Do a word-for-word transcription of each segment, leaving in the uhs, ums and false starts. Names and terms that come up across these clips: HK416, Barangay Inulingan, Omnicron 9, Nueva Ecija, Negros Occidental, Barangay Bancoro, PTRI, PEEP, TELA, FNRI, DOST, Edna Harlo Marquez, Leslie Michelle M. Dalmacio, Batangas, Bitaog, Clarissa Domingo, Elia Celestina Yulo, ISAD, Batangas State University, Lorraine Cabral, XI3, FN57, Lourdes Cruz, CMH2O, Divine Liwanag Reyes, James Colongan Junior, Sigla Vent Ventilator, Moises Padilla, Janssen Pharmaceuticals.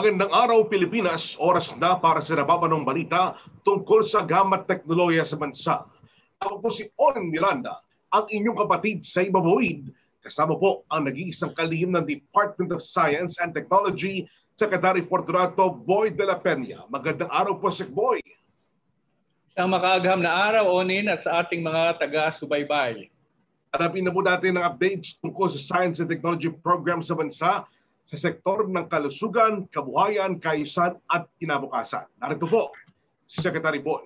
Magandang araw Pilipinas, oras na para sa nababanong balita tungkol sa gamit teknolohiya sa bansa. Ako po si Onin Miranda, ang inyong kapatid sa Ibabawid. Kasama po ang nag-iisang kalihim ng Department of Science and Technology, Secretary Fortunato Boy de la Peña. Magandang araw po si Boy. Isang makaagam na araw Onin at sa ating mga taga-subaybay. Harapin na po natin ang updates tungkol sa Science and Technology Program sa bansa sa sektor ng kalusugan, kabuhayan, kaayusan at kinabukasan. Narito po si Secretary Boy.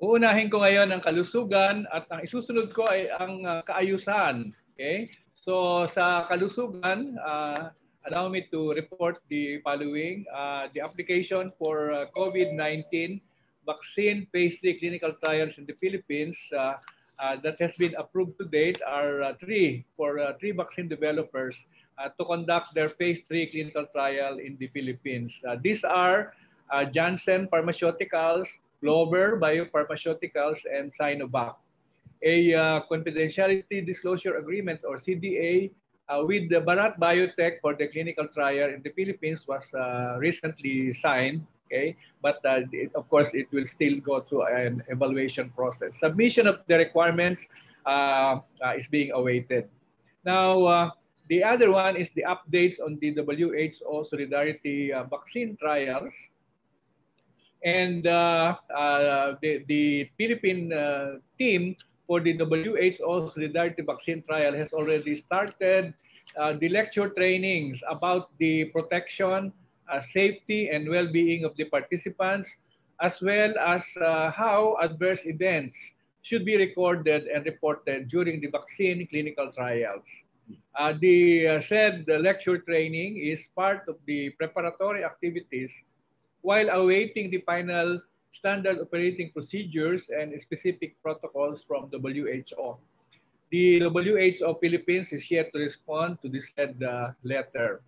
Uunahin ko ngayon ang kalusugan at ang isusunod ko ay ang uh, kaayusan. Okay? So sa kalusugan, uh, allow me to report the following. Uh, the application for uh, COVID nineteen vaccine phase three clinical trials in the Philippines uh, uh, that has been approved to date are uh, three for uh, three vaccine developers Uh, to conduct their phase three clinical trial in the Philippines. Uh, these are uh, Janssen Pharmaceuticals, Clover Biopharmaceuticals, and Sinovac. A uh, confidentiality disclosure agreement or C D A uh, with the Bharat Biotech for the clinical trial in the Philippines was uh, recently signed. Okay, but uh, it, of course it will still go through an evaluation process. Submission of the requirements uh, uh, is being awaited. Now. Uh, The other one is the updates on the W H O Solidarity uh, vaccine trials. And uh, uh, the, the Philippine uh, team for the W H O Solidarity vaccine trial has already started uh, the lecture trainings about the protection, uh, safety, and well-being of the participants, as well as uh, how adverse events should be recorded and reported during the vaccine clinical trials. Uh, the uh, said the lecture training is part of the preparatory activities while awaiting the final standard operating procedures and specific protocols from W H O. The W H O Philippines is yet to respond to this said uh, letter.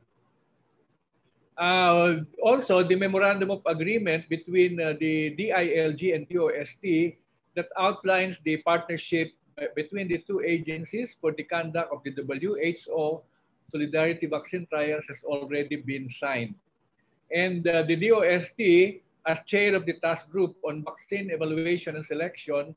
Uh, also, the memorandum of agreement between uh, the D I L G and D O S T that outlines the partnership between the two agencies for the conduct of the W H O Solidarity Vaccine Trials has already been signed. And uh, the D O S T, as chair of the task group on vaccine evaluation and selection,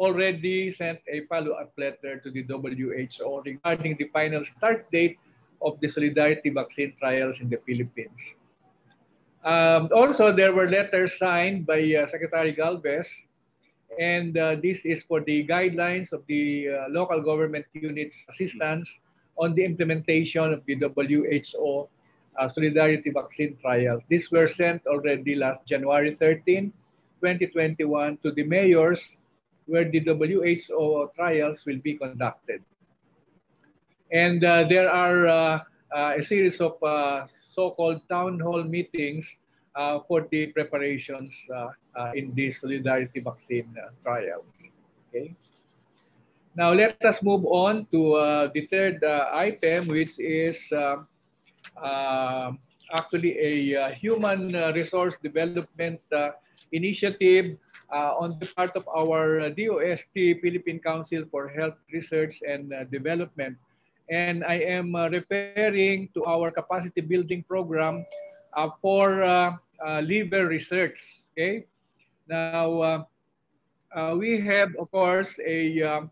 already sent a follow-up letter to the W H O regarding the final start date of the Solidarity Vaccine Trials in the Philippines. Um, also, there were letters signed by uh, Secretary Galvez. And uh, this is for the guidelines of the uh, local government units assistance on the implementation of the W H O uh, Solidarity Vaccine Trials. These were sent already last January thirteenth, twenty twenty-one to the mayors where the W H O trials will be conducted. And uh, there are uh, uh, a series of uh, so-called town hall meetings Uh, for the preparations uh, uh, in this Solidarity Vaccine uh, trials. Okay. Now let us move on to uh, the third uh, item, which is uh, uh, actually a uh, human uh, resource development uh, initiative uh, on the part of our D O S T, Philippine Council for Health Research and uh, Development. And I am uh, referring to our capacity building program uh, for uh, Uh, liver research. Okay, now uh, uh, we have of course a uh,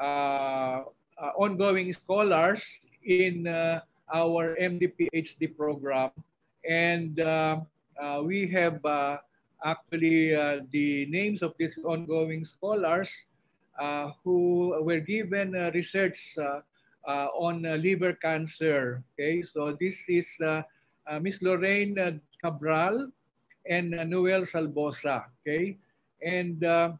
uh, uh, ongoing scholars in uh, our M D P H D program, and uh, uh, we have uh, actually uh, the names of these ongoing scholars uh, who were given uh, research uh, uh, on uh, liver cancer. Okay, so this is uh, uh, Miz Lorraine uh, Cabral and uh, Noel Salbosa. Okay, and uh,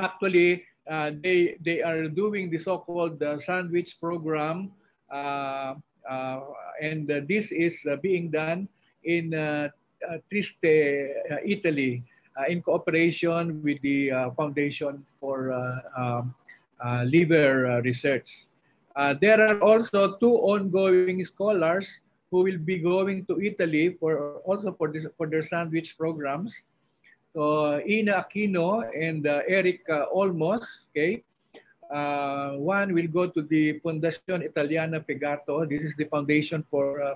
actually uh, they they are doing the so-called uh, sandwich program, uh, uh, and uh, this is uh, being done in uh, uh, Trieste, uh, Italy, uh, in cooperation with the uh, Foundation for uh, uh, Liver uh, Research. Uh, there are also two ongoing scholars who will be going to Italy for also for this for their sandwich programs. So Ina Aquino and uh, Eric uh, Olmos. Okay, uh, one will go to the Fondazione Italiana Fegato. This is the foundation for uh,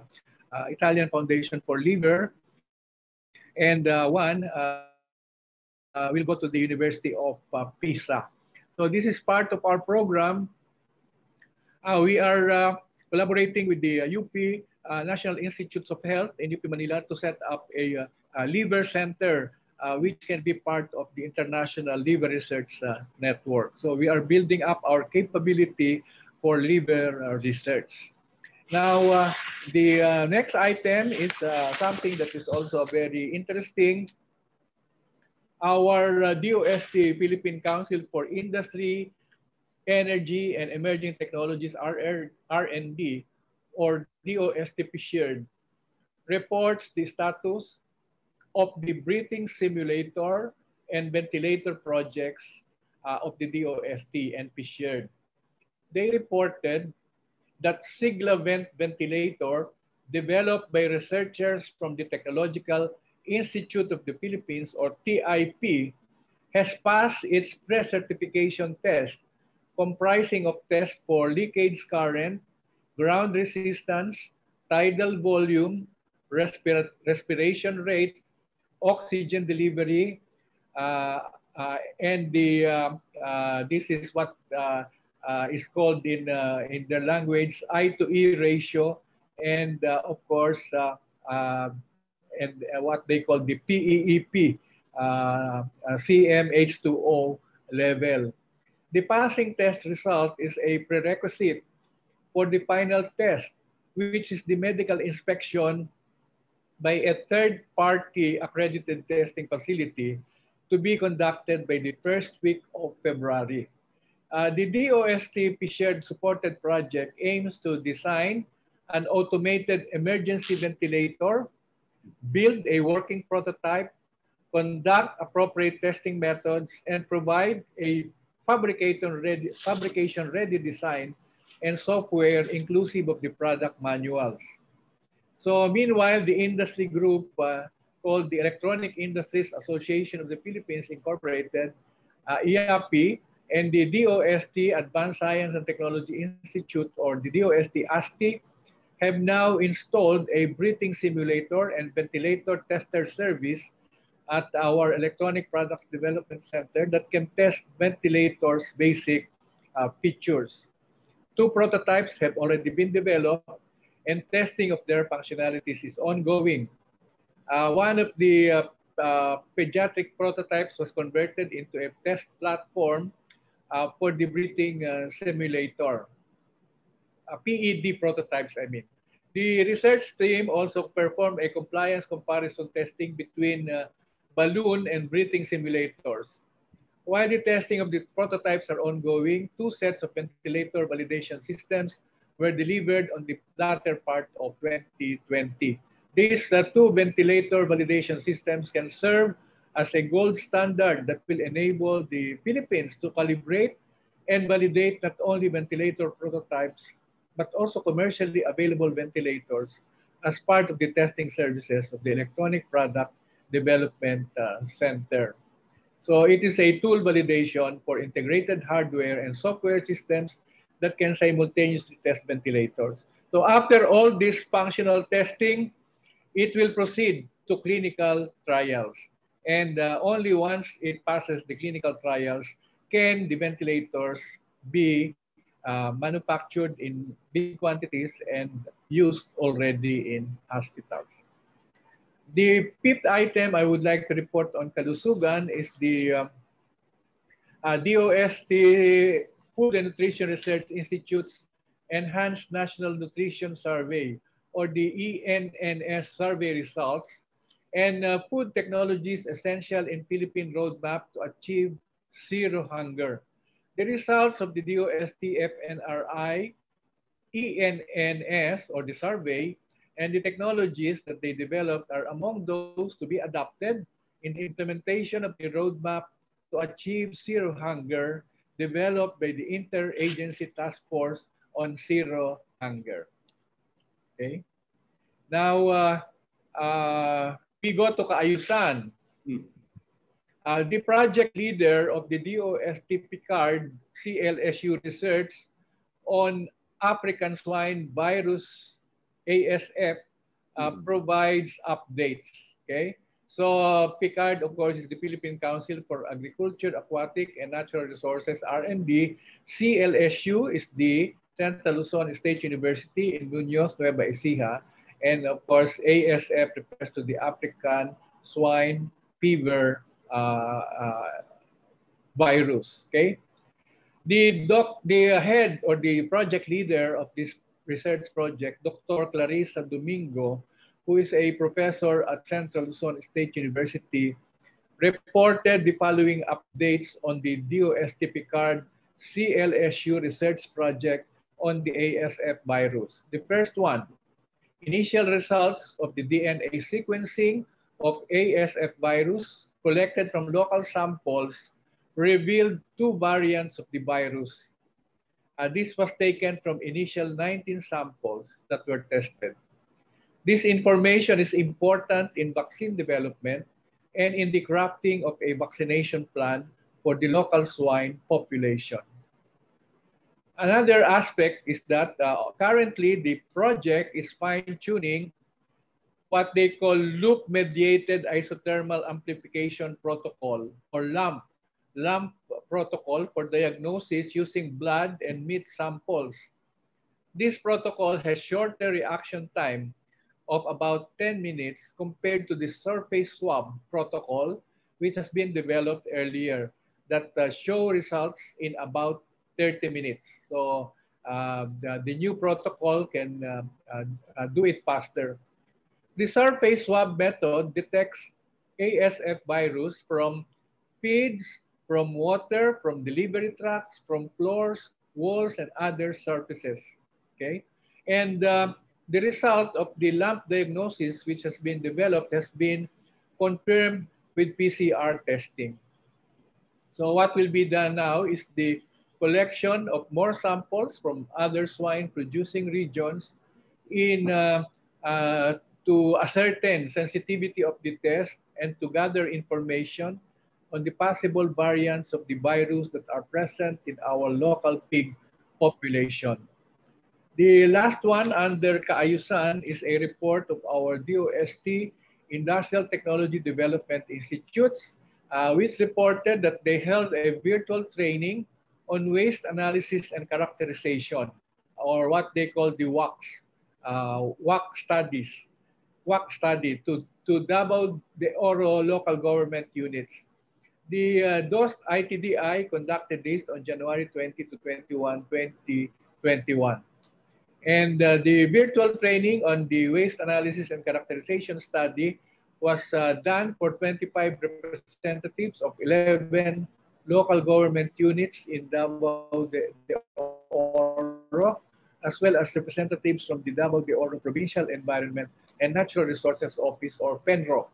uh, Italian Foundation for Liver, and uh, one uh, uh, will go to the University of uh, Pisa. So this is part of our program. Uh, we are uh, collaborating with the uh, U P uh, National Institutes of Health in U P Manila to set up a, a liver center, uh, which can be part of the International Liver Research uh, Network. So we are building up our capability for liver uh, research. Now, uh, the uh, next item is uh, something that is also very interesting. Our uh, D O S T, Philippine Council for Industry, Energy, and Emerging Technologies, R and D, or D O S T P shared, reports the status of the breathing simulator and ventilator projects uh, of the D O S T and P shared. They reported that Sigla Vent ventilator, developed by researchers from the Technological Institute of the Philippines, or T I P, has passed its pre-certification test, comprising of tests for leakage current, ground resistance, tidal volume, respira respiration rate, oxygen delivery, uh, uh, and the uh, uh, this is what uh, uh, is called in uh, in their language I to E ratio, and uh, of course uh, uh, and uh, what they call the P E E P, uh, uh, C M H two O level. The passing test result is a prerequisite for the final test, which is the medical inspection by a third-party accredited testing facility to be conducted by the first week of February. Uh, the D O S T P shared supported project aims to design an automated emergency ventilator, build a working prototype, conduct appropriate testing methods, and provide a fabrication-ready fabrication-ready design and software inclusive of the product manuals. So meanwhile, the industry group uh, called the Electronic Industries Association of the Philippines Incorporated, uh, E A P, and the D O S T Advanced Science and Technology Institute, or the D O S T A S T I, have now installed a breathing simulator and ventilator tester service at our Electronic Products Development Center that can test ventilators' basic uh, features. Two prototypes have already been developed, and testing of their functionalities is ongoing. Uh, one of the uh, uh, pediatric prototypes was converted into a test platform uh, for the breathing uh, simulator, uh, P E D prototypes, I mean. The research team also performed a compliance comparison testing between uh, balloon and breathing simulators. While the testing of the prototypes are ongoing, two sets of ventilator validation systems were delivered on the latter part of twenty twenty. These uh, two ventilator validation systems can serve as a gold standard that will enable the Philippines to calibrate and validate not only ventilator prototypes, but also commercially available ventilators as part of the testing services of the Electronic Product Development uh, Center. So it is a tool validation for integrated hardware and software systems that can simultaneously test ventilators. So after all this functional testing, it will proceed to clinical trials. And uh, only once it passes the clinical trials can the ventilators be uh, manufactured in big quantities and used already in hospitals. The fifth item I would like to report on Kalusugan is the uh, uh, D O S T Food and Nutrition Research Institute's Enhanced National Nutrition Survey, or the E N N S survey results, and uh, Food Technologies Essential in Philippine Roadmap to Achieve Zero Hunger. The results of the D O S T F N R I, E N N S, or the survey, and the technologies that they developed are among those to be adopted in the implementation of the roadmap to achieve zero hunger developed by the Interagency Task Force on Zero Hunger. Okay. Now, uh, uh, we go to Kaayusan. Hmm. Uh, the project leader of the D O S T Picard C L S U research on African swine virus, A S F, uh, provides updates. Okay, so uh, P C A A R R D, of course, is the Philippine Council for Agriculture, Aquatic, and Natural Resources (R and D). C L S U is the Central Luzon State University in Muñoz, Nueva Ecija, and of course, A S F refers to the African swine fever uh, uh, virus. Okay, the doc, the head or the project leader of this research project, Doctor Clarissa Domingo, who is a professor at Central Luzon State University, reported the following updates on the DOST-Picard C L S U research project on the A S F virus. The first one, initial results of the D N A sequencing of A S F virus collected from local samples revealed two variants of the virus. Uh, this was taken from initial nineteen samples that were tested. This information is important in vaccine development and in the crafting of a vaccination plan for the local swine population. Another aspect is that uh, currently the project is fine-tuning what they call loop-mediated isothermal amplification protocol, or LAMP, LAMP protocol for diagnosis using blood and meat samples. This protocol has shorter reaction time of about ten minutes compared to the surface swab protocol, which has been developed earlier, that uh, show results in about thirty minutes. So uh, the, the new protocol can uh, uh, do it faster. The surface swab method detects A S F virus from feeds, from water, from delivery trucks, from floors, walls, and other surfaces. Okay, and uh, the result of the LAMP diagnosis, which has been developed, has been confirmed with P C R testing. So what will be done now is the collection of more samples from other swine producing regions in uh, uh, to ascertain sensitivity of the test and to gather information on the possible variants of the virus that are present in our local pig population. The last one under Kaayusan is a report of our DOST Industrial Technology Development Institutes, uh, which reported that they held a virtual training on waste analysis and characterization, or what they call the W A C, uh, W A C studies, W A C study to, to Davao de Oro local government units. The uh, DOST I T D I conducted this on January twentieth to twenty-first, twenty twenty-one. And uh, the virtual training on the waste analysis and characterization study was uh, done for twenty-five representatives of eleven local government units in Davao de, de Oro, as well as representatives from the Davao de Oro Provincial Environment and Natural Resources Office, or PENRO.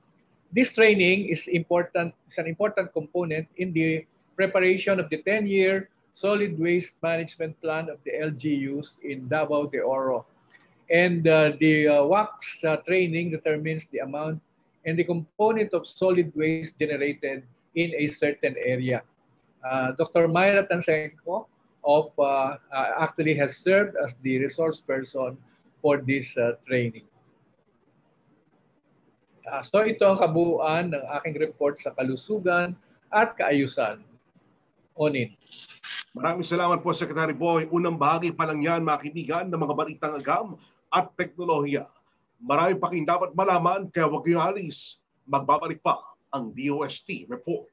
This training is important, is an important component in the preparation of the ten-year solid waste management plan of the L G Us in Davao de Oro. And uh, the uh, W A C uh, training determines the amount and the component of solid waste generated in a certain area. Uh, Doctor Myra Tansenko of, uh, uh, actually has served as the resource person for this uh, training. Uh, so ito ang kabuuan ng aking report sa kalusugan at kaayusan. Onin. Maraming salamat po, Secretary Boy. Unang bahagi pa lang yan, mga kaibigan, ng mga balitang agam at teknolohiya. Maraming pa kayong dapat malaman, kaya huwag kayong alis. Magbabalik pa ang DOST Report.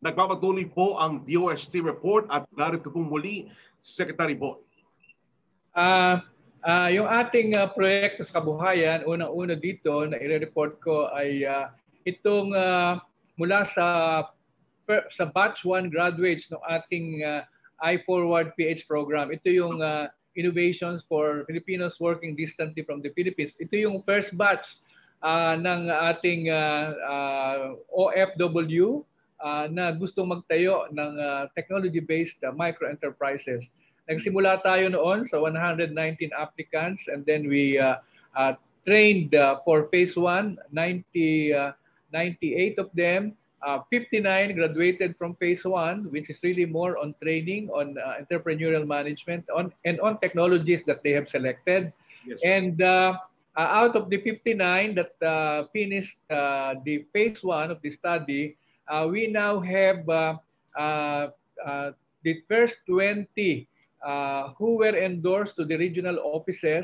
Nagpapatuloy po ang D O S T report at narito pong muli, Secretary Boy. Uh, uh, yung ating uh, proyekto sa kabuhayan, unang-una dito na i-report ko ay uh, itong uh, mula sa, per, sa batch one graduates ng ating uh, I-Forward P H program. Ito yung uh, Innovations for Filipinos Working Distantly from the Philippines. Ito yung first batch uh, ng ating uh, uh, O F W Uh, na gusto magtayo ng uh, technology-based uh, micro-enterprises. Nagsimula tayo noon sa one hundred nineteen applicants, and then we uh, uh, trained uh, for phase one, ninety, uh, ninety-eight of them. Uh, fifty-nine graduated from phase one, which is really more on training, on uh, entrepreneurial management, on and on technologies that they have selected. Yes. And uh, uh, out of the fifty-nine that uh, finished uh, the phase one of the study, Uh, we now have uh, uh, uh, the first twenty uh, who were endorsed to the regional offices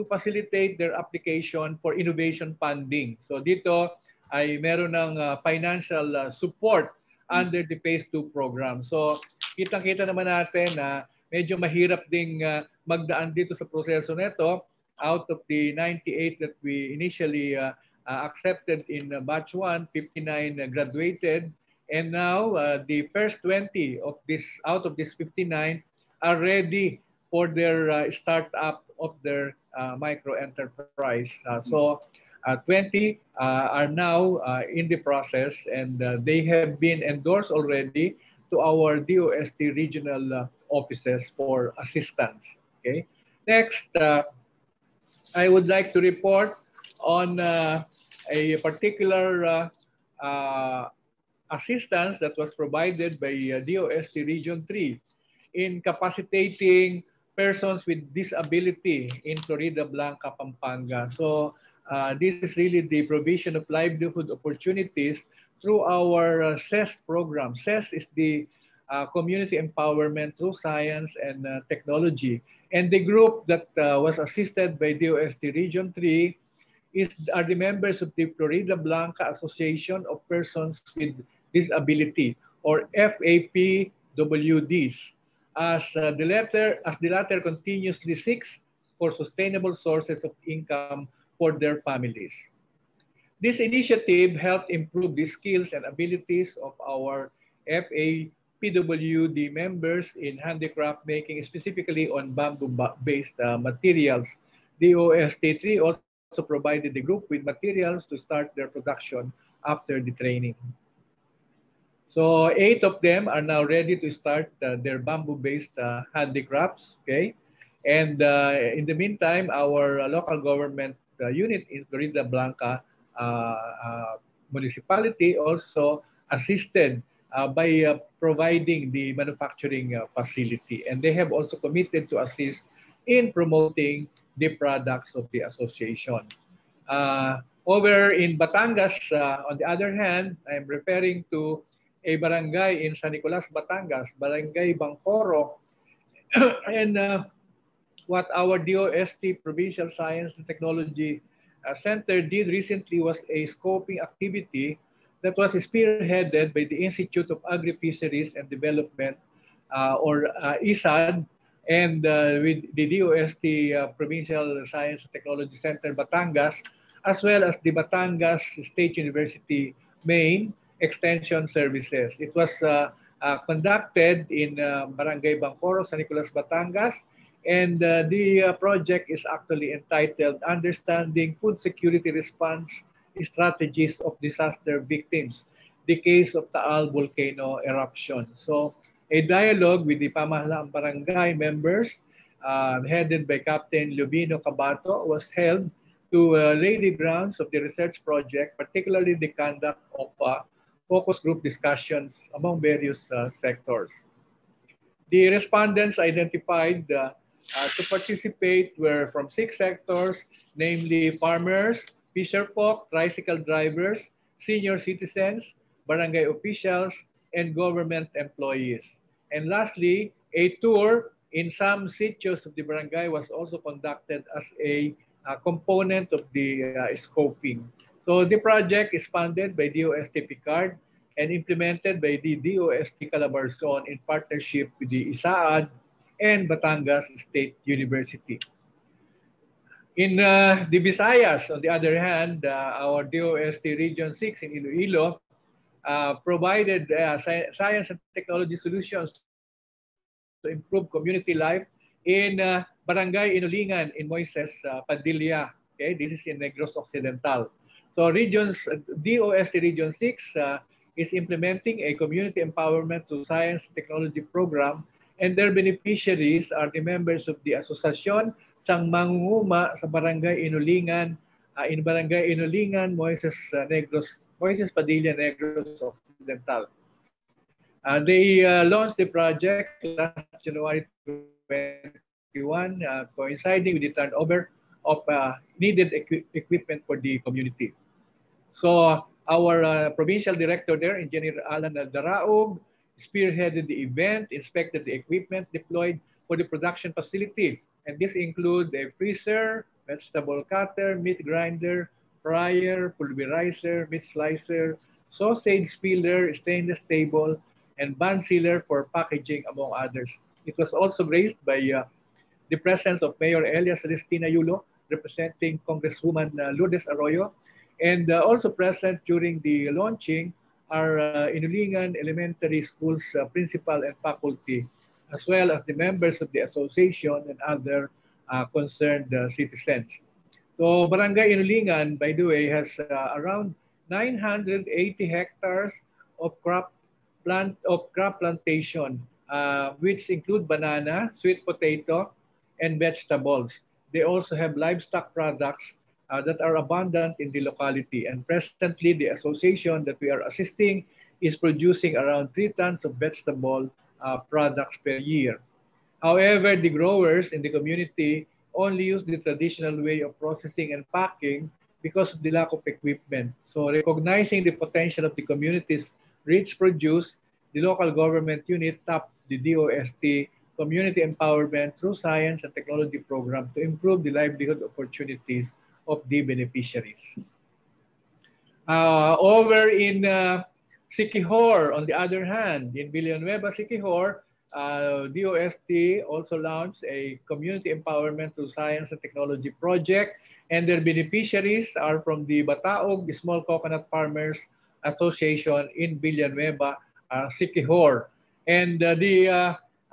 to facilitate their application for innovation funding. So dito ay meron ng uh, financial uh, support under the phase two program. So kitang-kita naman natin na uh, medyo mahirap ding uh, magdaan dito sa proseso nito. Out of the ninety-eight that we initially uh, Uh, accepted in uh, batch one, fifty-nine uh, graduated, and now uh, the first twenty of this out of this fifty-nine are ready for their uh, startup of their uh, micro enterprise. Uh, so uh, twenty uh, are now uh, in the process, and uh, they have been endorsed already to our D O S T regional uh, offices for assistance. Okay. Next, uh, I would like to report on uh, a particular uh, uh, assistance that was provided by uh, D O S T Region three in capacitating persons with disability in Floridablanca, Pampanga. So uh, this is really the provision of livelihood opportunities through our uh, C E S program. C E S is the uh, Community Empowerment Through Science and uh, Technology. And the group that uh, was assisted by D O S T Region three Is, are the members of the Floridablanca Association of Persons with Disability, or F A P W Ds, as uh, the latter as the latter continuously seeks for sustainable sources of income for their families. This initiative helped improve the skills and abilities of our F A P W D members in handicraft making, specifically on bamboo-based uh, materials. The D O S T three also also provided the group with materials to start their production after the training. So eight of them are now ready to start uh, their bamboo-based uh, handicrafts, okay? And uh, in the meantime, our uh, local government uh, unit in Floridablanca uh, uh, municipality also assisted uh, by uh, providing the manufacturing uh, facility. And they have also committed to assist in promoting the products of the association. Uh, over in Batangas, uh, on the other hand, I'm referring to a barangay in San Nicolas, Batangas, Barangay Bancoro. And uh, what our D O S T Provincial Science and Technology uh, Center did recently was a scoping activity that was spearheaded by the Institute of Agri-Fisheries and Development, uh, or uh, I S A D, and uh, with the D O S T uh, Provincial Science and Technology Center Batangas, as well as the Batangas State University Main Extension Services. It was uh, uh, conducted in uh, Barangay Bancoro, San Nicolas, Batangas, and uh, the uh, project is actually entitled Understanding Food Security Response Strategies of Disaster Victims, the Case of Taal Volcano Eruption. So, a dialogue with the Pamahalaang Barangay members, uh, headed by Captain Lubino Cabato, was held to uh, lay the grounds of the research project, particularly the conduct of uh, focus group discussions among various uh, sectors. The respondents identified uh, uh, to participate were from six sectors, namely farmers, fisherfolk, tricycle drivers, senior citizens, barangay officials, and government employees. And lastly, a tour in some sitios of the barangay was also conducted as a uh, component of the uh, scoping. So the project is funded by D O S T Picard and implemented by the D O S T Calabarzon in partnership with the I S A A D and Batangas State University. In uh, the Visayas, on the other hand, uh, our D O S T Region six in Iloilo uh, provided uh, sci science and technology solutions to improve community life in uh, Barangay Inulingan in Moises uh, Padilla. Okay, this is in Negros Occidental. So regions, D O S T Region six uh, is implementing a community empowerment to science technology program, and their beneficiaries are the members of the Asociacion Sang Mangunguma sa Barangay Inulingan, uh, in Barangay Inulingan, Moises, uh, Negros, Moises Padilla, Negros Occidental. Uh, they uh, launched the project last January twenty twenty-one, uh, coinciding with the turnover of uh, needed equi equipment for the community. So our uh, provincial director there, Engineer Alan Aldaraog, spearheaded the event, inspected the equipment deployed for the production facility. And this includes a freezer, vegetable cutter, meat grinder, fryer, pulverizer, meat slicer, sausage peeler, stainless table, and bun sealer for packaging, among others. It was also graced by uh, the presence of Mayor Elia Celestina Yulo, representing Congresswoman uh, Lourdes Arroyo, and uh, also present during the launching are uh, Inulingan Elementary School's uh, principal and faculty, as well as the members of the association and other uh, concerned uh, citizens. So Barangay Inulingan, by the way, has uh, around nine hundred eighty hectares of crop plant of crop plantation, uh, which include banana, sweet potato, and vegetables. They also have livestock products Uh, that are abundant in the locality, and presently the association that we are assisting is producing around three tons of vegetable uh, products per year. However, the growers in the community only use the traditional way of processing and packing because of the lack of equipment. So recognizing the potential of the community's rich produce, the local government unit tapped the D O S T Community Empowerment through Science and Technology Program to improve the livelihood opportunities of the beneficiaries. Uh, over in uh, Siquijor, on the other hand, in Villanueva, Siquijor, uh, D O S T also launched a community empowerment through science and technology project, and their beneficiaries are from the Bataog, the Small Coconut Farmers Association in Villanueva, uh, Siquijor. And uh, the uh,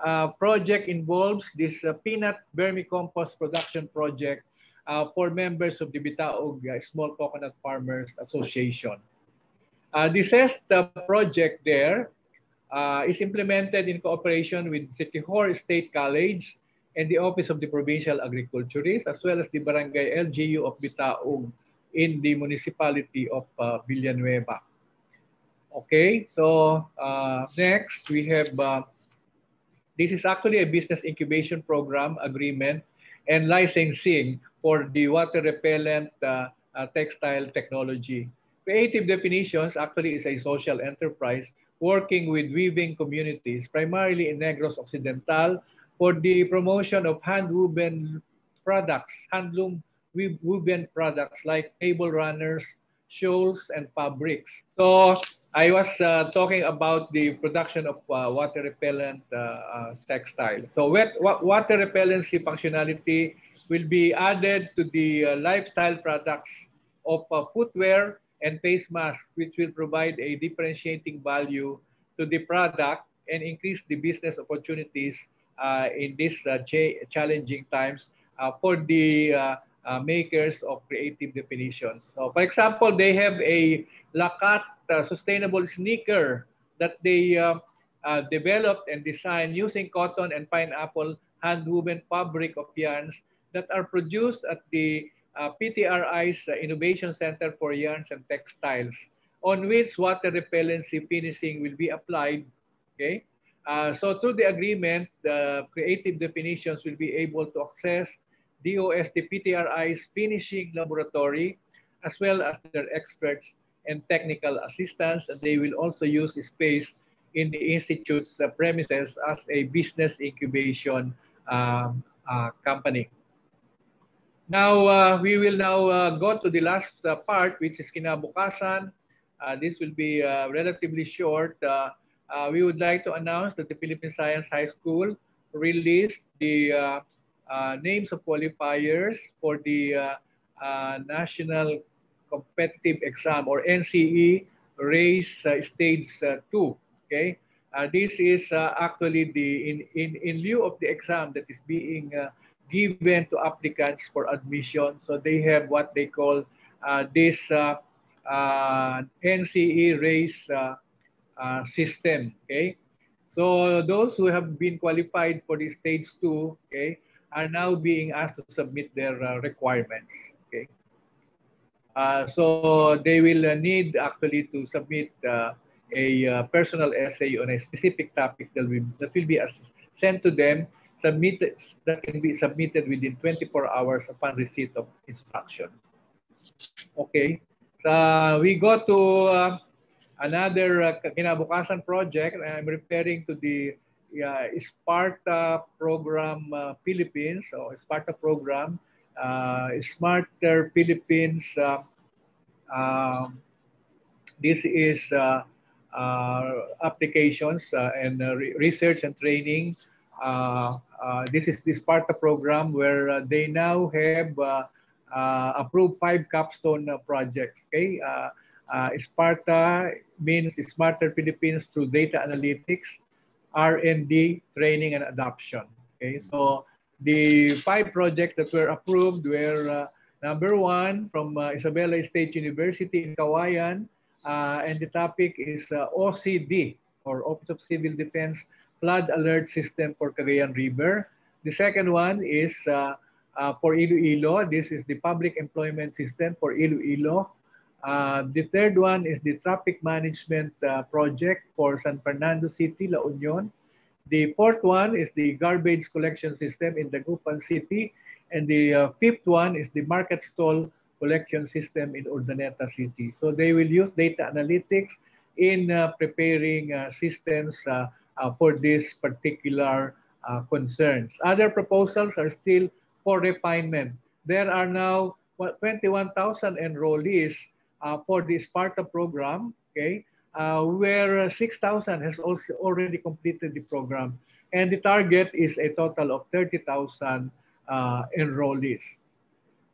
uh, project involves this uh, peanut vermicompost production project Uh, for members of the Bitaog uh, Small Coconut Farmers Association. Uh, the C E S uh, project there uh, is implemented in cooperation with Siquijor State College and the Office of the Provincial Agriculturist, as well as the Barangay L G U of Bitaog in the municipality of uh, Villanueva. Okay, so uh, next we have, uh, this is actually a business incubation program agreement and licensing for the water repellent uh, uh, textile technology. Creative Definitions actually is a social enterprise working with weaving communities, primarily in Negros Occidental, for the promotion of hand-woven products, handloom woven products like table runners, shawls, and fabrics. So I was uh, talking about the production of uh, water repellent uh, uh, textile. So wet, water repellency functionality will be added to the uh, lifestyle products of uh, footwear and face masks, which will provide a differentiating value to the product and increase the business opportunities uh, in these uh, ch challenging times uh, for the uh, uh, makers of Creative Definitions. So, for example, they have a Lakat uh, sustainable sneaker that they uh, uh, developed and designed using cotton and pineapple hand-woven fabric of yarns that are produced at the uh, P C A A R R's uh, Innovation Center for Yarns and Textiles, on which water repellency finishing will be applied. Okay, uh, so through the agreement, the uh, Creative Definitions will be able to access D O S T P C A A R R's finishing laboratory, as well as their experts and technical assistance. And they will also use space in the institute's uh, premises as a business incubation um, uh, company. Now, uh, we will now uh, go to the last uh, part, which is kinabukasan. Uh, this will be uh, relatively short. Uh, uh, we would like to announce that the Philippine Science High School released the uh, uh, names of qualifiers for the uh, uh, National Competitive Exam, or N C E Race uh, Stage uh, two. Okay, uh, this is uh, actually the in, in, in lieu of the exam that is being uh, given to applicants for admission. So they have what they call uh, this uh, uh, N C E race uh, uh, system. Okay, so those who have been qualified for the stage two, okay, are now being asked to submit their uh, requirements. Okay, uh, so they will uh, need actually to submit uh, a uh, personal essay on a specific topic that will, that will be sent to them. Submitted, that can be submitted within twenty-four hours upon receipt of instruction. Okay, so we go to uh, another uh, Kinabukasan project. I'm referring to the uh, Sparta Program uh, Philippines, or Sparta Program, uh, Smarter Philippines. Uh, uh, this is uh, uh, applications uh, and uh, re research and training. Uh, uh, this is the Sparta program, where uh, they now have uh, uh, approved five capstone uh, projects. Okay, uh, uh, Sparta means Smarter Philippines through data analytics, R and D, training and adoption. Okay, so the five projects that were approved were uh, number one from uh, Isabela State University in Kawayan, uh, and the topic is uh, O C D, or Office of Civil Defense Flood Alert System for Cagayan River. The second one is uh, uh, for Iloilo. This is the Public Employment System for Iloilo. Uh, the third one is the Traffic Management uh, Project for San Fernando City, La Union. The fourth one is the Garbage Collection System in Dagupan City. And the uh, fifth one is the Market Stall Collection System in Urdaneta City. So they will use data analytics in uh, preparing uh, systems uh, Uh, for this particular uh, concerns. Other proposals are still for refinement. There are now twenty-one thousand enrollees uh, for the Sparta program, okay, uh, where six thousand has also already completed the program. And the target is a total of thirty thousand uh, enrollees.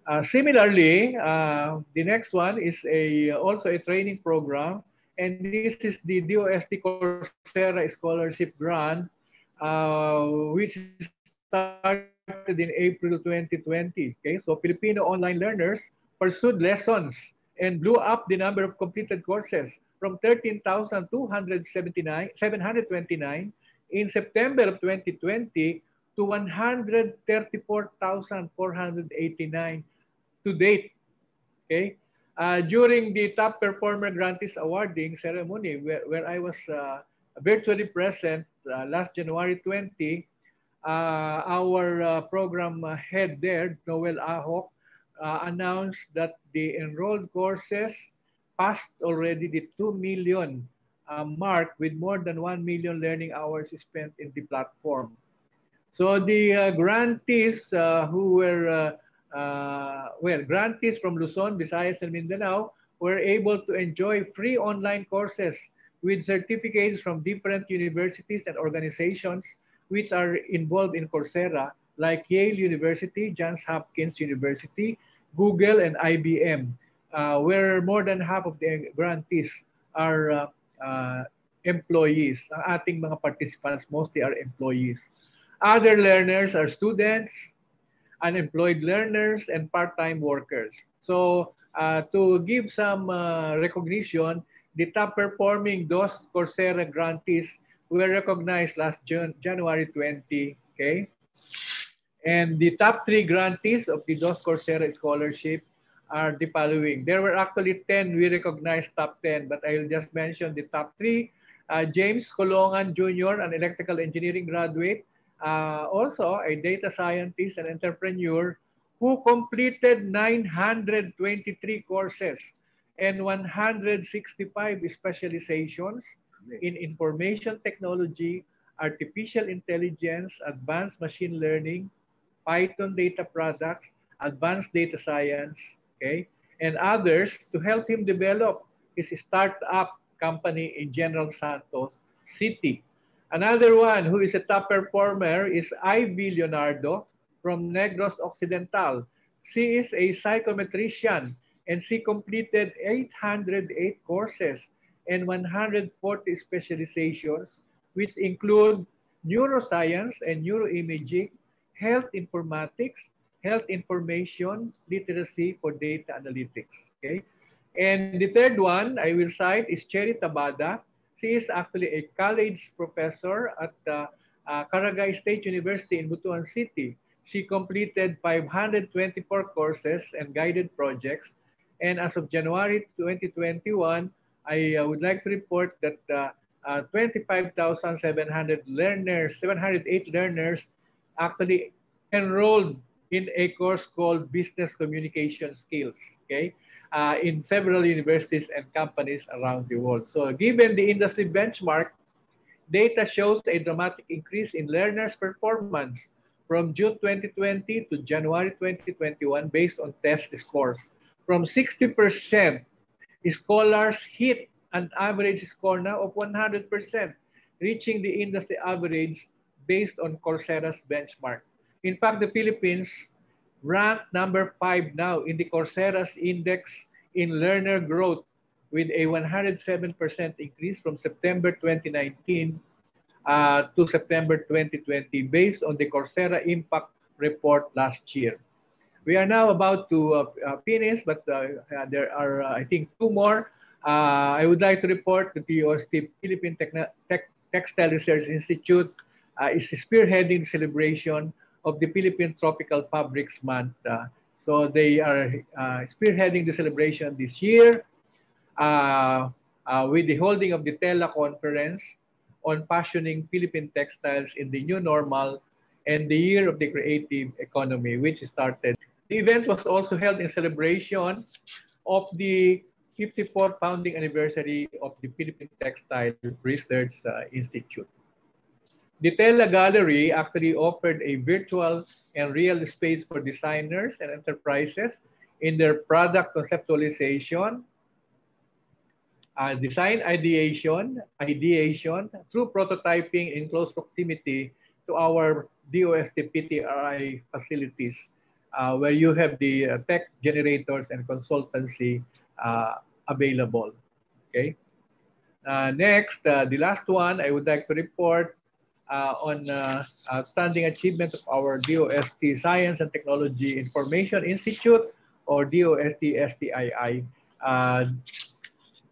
Uh, similarly, uh, the next one is a, also a training program. And this is the D O S T Coursera Scholarship Grant, uh, which started in April twenty twenty. Okay, so Filipino online learners pursued lessons and blew up the number of completed courses from thirteen thousand two hundred seventy-nine in September of twenty twenty to one hundred thirty-four thousand four hundred eighty-nine to date. Okay. Uh, during the Top Performer Grantees Awarding Ceremony, where, where I was uh, virtually present uh, last January twenty, uh, our uh, program head there, Noel Ahok, uh, announced that the enrolled courses passed already the two million uh, mark, with more than one million learning hours spent in the platform. So the uh, grantees uh, who were uh, Uh, well, grantees from Luzon, Visayas, and Mindanao were able to enjoy free online courses with certificates from different universities and organizations which are involved in Coursera, like Yale University, Johns Hopkins University, Google, and I B M, uh, where more than half of the grantees are uh, uh, employees. Ang ating mga participants mostly are employees. Other learners are students, unemployed learners, and part-time workers. So uh, to give some uh, recognition, the top performing D O S T Coursera grantees were recognized last June, January twenty, okay? And the top three grantees of the D O S T Coursera scholarship are the following. There were actually ten, we recognized top ten, but I'll just mention the top three. Uh, James Colongan Junior, an electrical engineering graduate, Uh, also a data scientist and entrepreneur, who completed nine hundred twenty-three courses and one hundred sixty-five specializations in information technology, artificial intelligence, advanced machine learning, Python data products, advanced data science, okay, and others, to help him develop is a startup company in General Santos City. Another one who is a top performer is Ivy Leonardo from Negros Occidental. She is a psychometrician and she completed eight hundred eight courses and one hundred forty specializations, which include neuroscience and neuroimaging, health informatics, health information, literacy for data analytics. Okay? And the third one I will cite is Cherry Tabada. She is actually a college professor at uh, uh, Barangay State University in Butuan City. She completed five hundred twenty-four courses and guided projects. And as of January twenty twenty-one, I uh, would like to report that uh, uh, twenty-five thousand seven hundred learners, seven hundred eight learners actually enrolled in a course called Business Communication Skills, okay, uh, in several universities and companies around the world. So given the industry benchmark, data shows a dramatic increase in learners' performance from June twenty twenty to January twenty twenty-one based on test scores. From sixty percent, scholars hit an average score now of one hundred percent, reaching the industry average based on Coursera's benchmark. In fact, the Philippines ranked number five now in the Coursera's index in learner growth with a one hundred seven percent increase from September twenty nineteen uh, to September twenty twenty based on the Coursera Impact Report last year. We are now about to uh, uh, finish, but uh, uh, there are, uh, I think, two more. Uh, I would like to report that the D O S T Philippine Techn Tech Textile Research Institute uh, is spearheading celebration of the Philippine Tropical Fabrics Month. Uh, so they are uh, spearheading the celebration this year uh, uh, with the holding of the TELA Conference on fashioning Philippine textiles in the new normal and the year of the creative economy, which started. The event was also held in celebration of the fifty-fourth founding anniversary of the Philippine Textile Research uh, Institute. The TELA Gallery actually offered a virtual and real space for designers and enterprises in their product conceptualization, uh, design ideation, ideation through prototyping in close proximity to our D O S T P T R I facilities, uh, where you have the uh, tech generators and consultancy uh, available. Okay. Uh, next, uh, the last one I would like to report Uh, on uh, outstanding achievement of our D O S T Science and Technology Information Institute, or D O S T S T I I. Uh,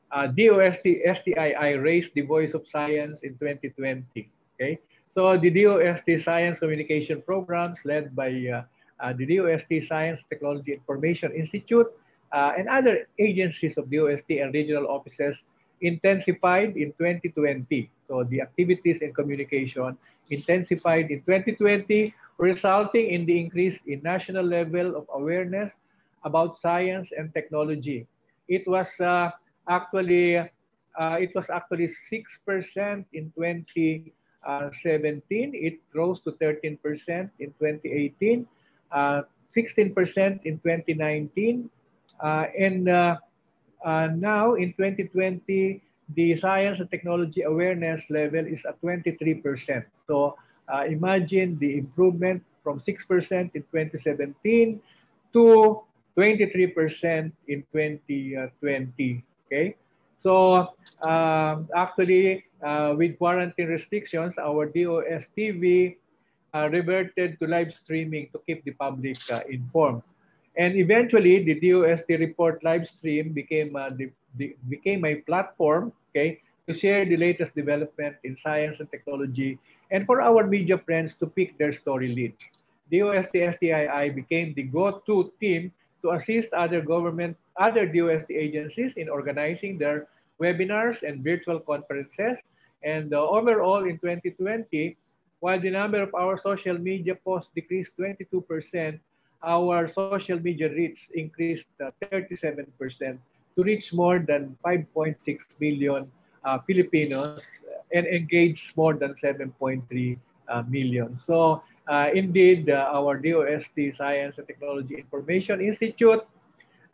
uh, D O S T S T I I raised the voice of science in twenty twenty. Okay, so the D O S T Science Communication Programs led by uh, uh, the D O S T Science Technology Information Institute uh, and other agencies of D O S T and regional offices intensified in twenty twenty. So the activities and communication intensified in twenty twenty, resulting in the increase in national level of awareness about science and technology. It was uh, actually uh, it was actually six percent in twenty seventeen. It rose to thirteen percent in twenty eighteen, uh, sixteen percent in twenty nineteen, uh, and uh, Uh, now, in twenty twenty, the science and technology awareness level is at twenty-three percent. So uh, imagine the improvement from six percent in twenty seventeen to twenty-three percent in twenty twenty, okay? So um, actually, uh, with quarantine restrictions, our D O S T V uh, reverted to live streaming to keep the public uh, informed. And eventually, the D O S T report live stream became uh, the, the, became a platform, okay, to share the latest development in science and technology, and for our media friends to pick their story leads. D O S T S T I I became the go-to team to assist other government, other D O S T agencies in organizing their webinars and virtual conferences. And uh, overall, in twenty twenty, while the number of our social media posts decreased twenty-two percent. Our social media reach increased uh, thirty-seven percent to reach more than five point six million uh, Filipinos and engage more than seven point three uh, million. So uh, indeed, uh, our D O S T Science and Technology Information Institute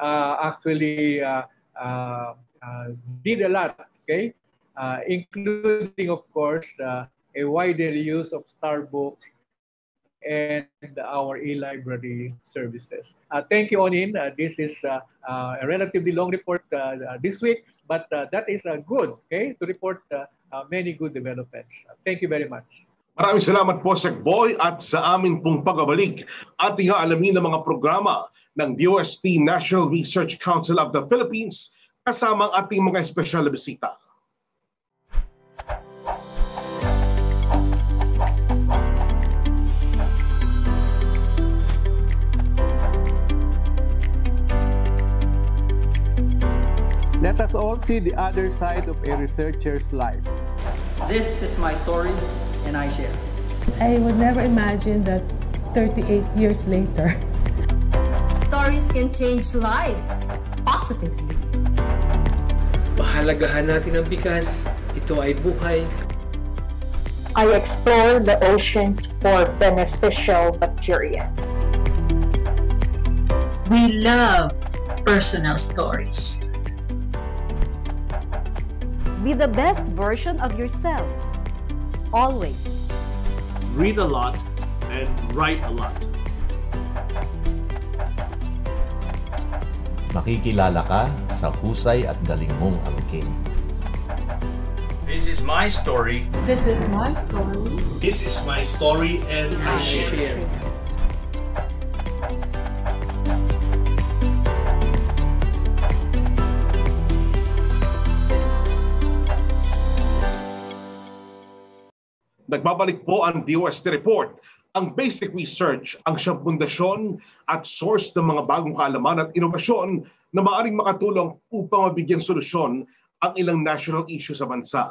uh, actually uh, uh, uh, did a lot, okay? Uh, including, of course, uh, a wider use of Starbucks and our e-library services. Uh, thank you, Onin. Uh, this is uh, uh, a relatively long report uh, uh, this week, but uh, that is uh, good, okay, to report uh, uh, many good developments. Uh, thank you very much. Maraming salamat po, Sec Boy, at sa amin pong pagbabalik, ating haalamin ng mga programa ng D O S T National Research Council of the Philippines kasama ang ating mga espesyal na bisita. Let us all see the other side of a researcher's life. This is my story. And I share. I would never imagine that thirty-eight years later. Stories can change lives positively. Pahalagahan natin ang bigas. Ito ay buhay. I explore the oceans for beneficial bacteria. We love personal stories. Be the best version of yourself. Always. Read a lot and write a lot. Makikilala ka sa husay at galing mong angking. This is my story. This is my story. This is my story and I share. Nagbabalik po ang D O S T Report. Ang basic research ang siyang pundasyon at source ng mga bagong kaalaman at inovasyon na maaaring makatulong upang mabigyan solusyon ang ilang national issue sa bansa.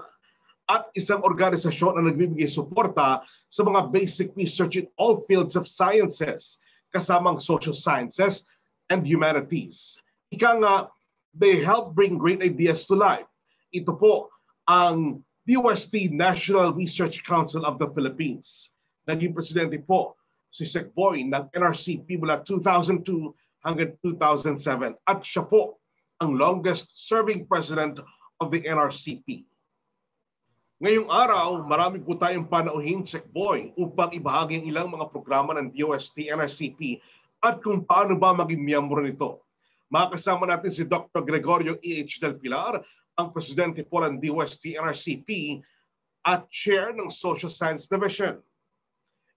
At isang organisasyon ang nagbibigay suporta sa mga basic research in all fields of sciences, kasamang social sciences and humanities. Ika nga, they help bring great ideas to life. Ito po ang D O S T National Research Council of the Philippines. Naging presidente po si Sec Boy ng N R C P mula two thousand two hanggang two thousand seven. At siya po ang longest-serving president of the N R C P. Ngayong araw, marami po tayong panauhin, Sec Boy, upang ibahagi ang ilang mga programa ng D O S T N R C P at kung paano ba maging miyembro nito. Makakasama natin si Doctor Gregorio E H Del Pilar, ang presidente po ng D O S T N R C P at chair ng Social Science Division.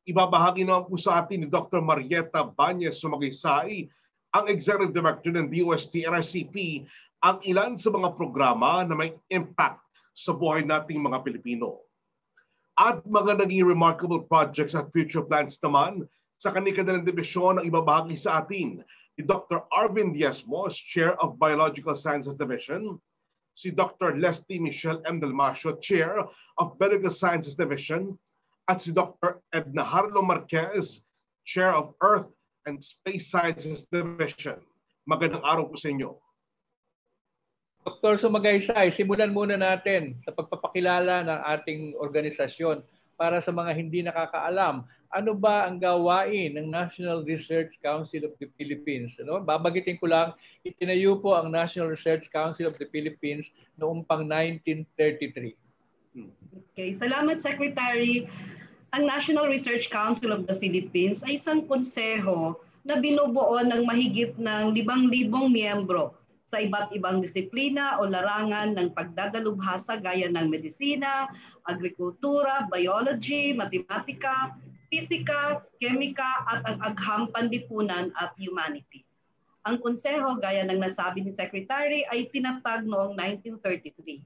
Ibabahagi naman po sa atin ni Doctor Marieta Bañez Sumagisay, ang executive director ng D O S T N R C P, ang ilan sa mga programa na may impact sa buhay nating mga Pilipino. At mga naging remarkable projects at future plans naman sa kanilang division ang ibabahagi sa atin ni Doctor Arvin Diezmos, chair of Biological Sciences Division, si Doctor Leslie Michelle M. Dalmacio, Chair of Medical Sciences Division, at si Doctor Edna Harlo Marquez, Chair of Earth and Space Sciences Division. Magandang araw po sa inyo. Doctor Sumagisay, simulan muna natin sa pagpapakilala ng ating organisasyon para sa mga hindi nakakaalam. Ano ba ang gawain ng National Research Council of the Philippines? Ano? Babagitin ko lang, itinayo po ang National Research Council of the Philippines noong pang nineteen thirty-three. Okay, salamat Secretary. Ang National Research Council of the Philippines ay isang konseho na binubuo ng mahigit ng limang libong miyembro sa iba't ibang disiplina o larangan ng pagdadalubhasa gaya ng medisina, agrikultura, biology, matematika, pisika, kemika at ang agham panlipunan at humanities. Ang konseho, gaya ng nasabi ni Secretary, ay tinatag noong nineteen thirty-three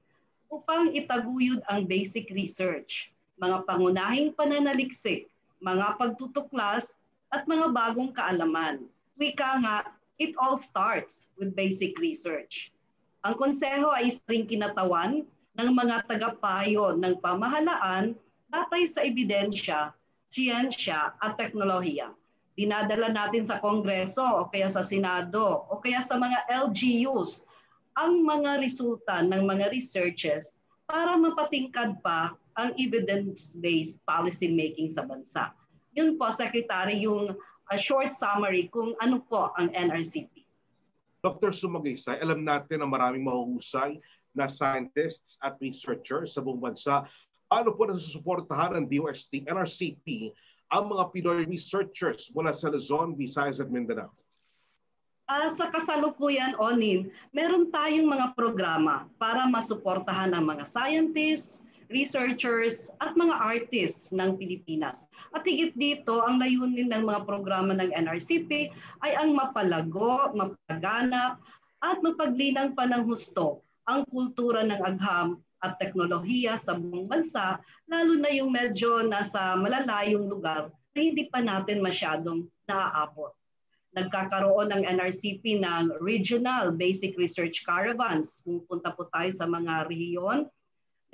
upang itaguyod ang basic research, mga pangunahing pananaliksik, mga pagtutuklas at mga bagong kaalaman. Wika nga, it all starts with basic research. Ang konseho ay isa ring kinatawan ng mga tagapayo ng pamahalaan batay sa ebidensya, siyensya at teknolohiya. Dinadala natin sa Kongreso o kaya sa Senado o kaya sa mga L G Us ang mga resulta ng mga researches para mapatingkad pa ang evidence-based policy making sa bansa. Yun po, Secretary, yung a short summary kung ano po ang N R C P. Doctor Sumagaysay, alam natin na maraming mahuhusay na scientists at researchers sa buong bansa. Paano po nasusuportahan ng D O S T, N R C P, ang mga Pinoy researchers mula sa Luzon, Visayas at Mindanao? Uh, sa kasalukuyan, Onin, meron tayong mga programa para masuportahan ang mga scientists, researchers at mga artists ng Pilipinas. At higit dito, ang layunin ng mga programa ng N R C P ay ang mapalago, mapaganap at mapaglinang pa ng husto ang kultura ng agham at teknolohiya sa buong bansa, lalo na yung medyo nasa malalayong lugar na hindi pa natin masyadong naaabot. Nagkakaroon ng N R C P ng Regional Basic Research Caravans. Pupunta po tayo sa mga rehiyon.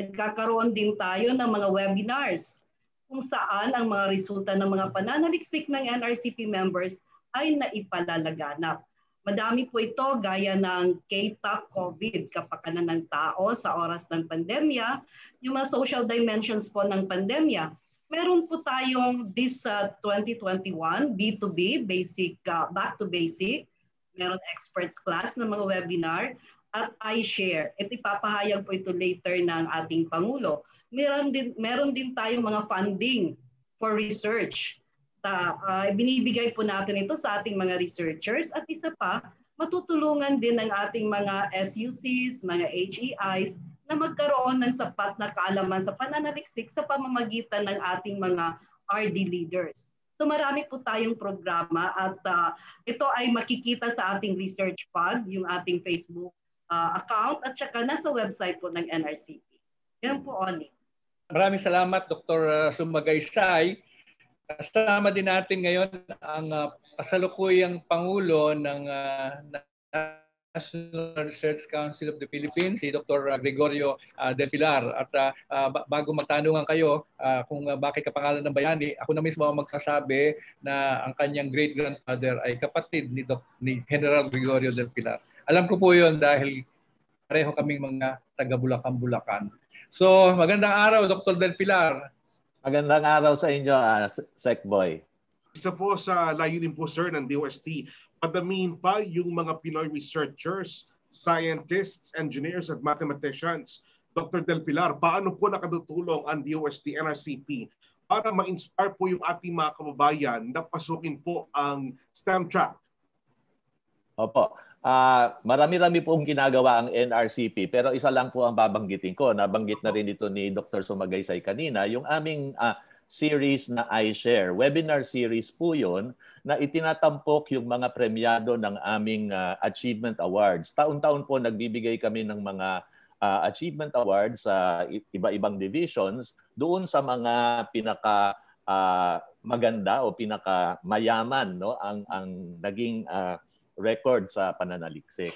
Nagkakaroon din tayo ng mga webinars kung saan ang mga resulta ng mga pananaliksik ng N R C P members ay naipalalaganap. Madami po ito gaya ng K T A C COVID, kapakanan ng tao sa oras ng pandemya, yung mga social dimensions po ng pandemya. Meron po tayong this uh, twenty twenty-one B two B, basic, uh, back to basic. Meron experts class ng mga webinar at iShare. At ipapahayag po ito later ng ating Pangulo. Meron din, meron din tayong mga funding for research. Ta, uh, binibigay po natin ito sa ating mga researchers. At isa pa, matutulungan din ng ating mga S U Cs, mga H E Is, na magkaroon ng sapat na kaalaman sa pananaliksik sa pamamagitan ng ating mga R D leaders. So marami po tayong programa at uh, ito ay makikita sa ating research pod, yung ating Facebook uh, account at saka nasa website po ng N R C P. Yan po, Oni. Maraming salamat, Doctor Sumagaysay. Kasama din natin ngayon ang uh, kasalukuyang Pangulo ng uh, National Research Council of the Philippines, si Doctor Gregorio uh, Del Pilar. At uh, uh, bago magtanungan kayo uh, kung uh, bakit kapangalan ng bayani, ako na mismo ang magsasabi na ang kanyang great-grandfather ay kapatid ni, Doc, ni General Gregorio Del Pilar. Alam ko po yun dahil pareho kaming mga taga-Bulacan-Bulacan. So magandang araw, Doctor Del Pilar. Magandang araw sa inyo, uh, Secboy. Isa po sa layunin po, sir, ng D O S T, padamihin pa yung mga Pinoy researchers, scientists, engineers at mathematicians. Doctor Del Pilar, paano po nakatutulong ang D O S T N R C P para ma-inspire po yung ating mga kababayan na pasukin po ang STEM track? Opo. Uh, marami-rami po ang ginagawa ang N R C P, pero isa lang po ang babanggitin ko. Nabanggit na rin ito ni Doctor Sumagaysay kanina, yung aming uh, series na iShare. Webinar series po yun na itinatampok yung mga premyado ng aming uh, Achievement Awards. Taon-taon po nagbibigay kami ng mga uh, Achievement Awards sa uh, iba-ibang divisions doon sa mga pinaka uh, maganda o pinaka mayaman, no, ang ang naging uh, record sa pananaliksik.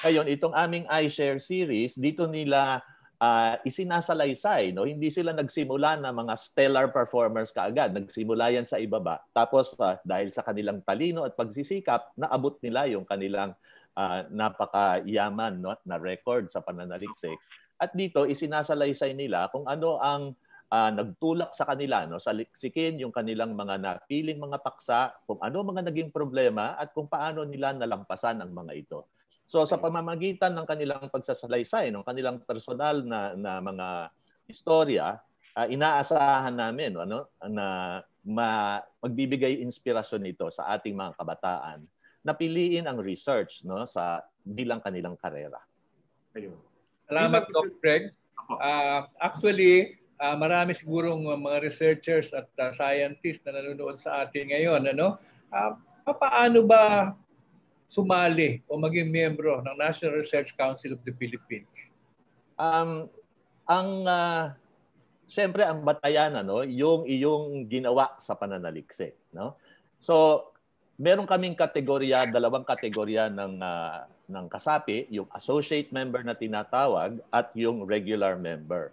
Ngayon, itong aming iShare series, dito nila Uh, isinasalaysay, no? Hindi sila nagsimula na mga stellar performers kaagad. Nagsimula yan sa ibaba. Tapos uh, dahil sa kanilang talino at pagsisikap, naabot nila yung kanilang uh, napakayaman, no, na record sa pananaliksik. At dito isinasalaysay nila kung ano ang uh, nagtulak sa kanila, no, sa liksikin, yung kanilang mga napiling mga paksa, kung ano mga naging problema at kung paano nila nalampasan ang mga ito. So sa pamamagitan ng kanilang pagsasalaysay, ng kanilang personal na, na mga istorya, uh, inaasahan namin, ano, na ma magbibigay inspirasyon nito sa ating mga kabataan na piliin ang research, no, sa bilang kanilang karera. Ayun. Salamat, Doctor Greg. Uh, actually, uh, marami sigurong mga researchers at uh, scientists na nanonood sa atin ngayon, ano? Uh, paano ba sumali o maging miyembro ng National Research Council of the Philippines? Um, ang uh, siyempre ang batayan, ano, yung iyong ginawa sa pananaliksik, no? So, meron kaming kategorya, dalawang kategorya ng uh, ng kasapi, yung associate member na tinatawag at yung regular member.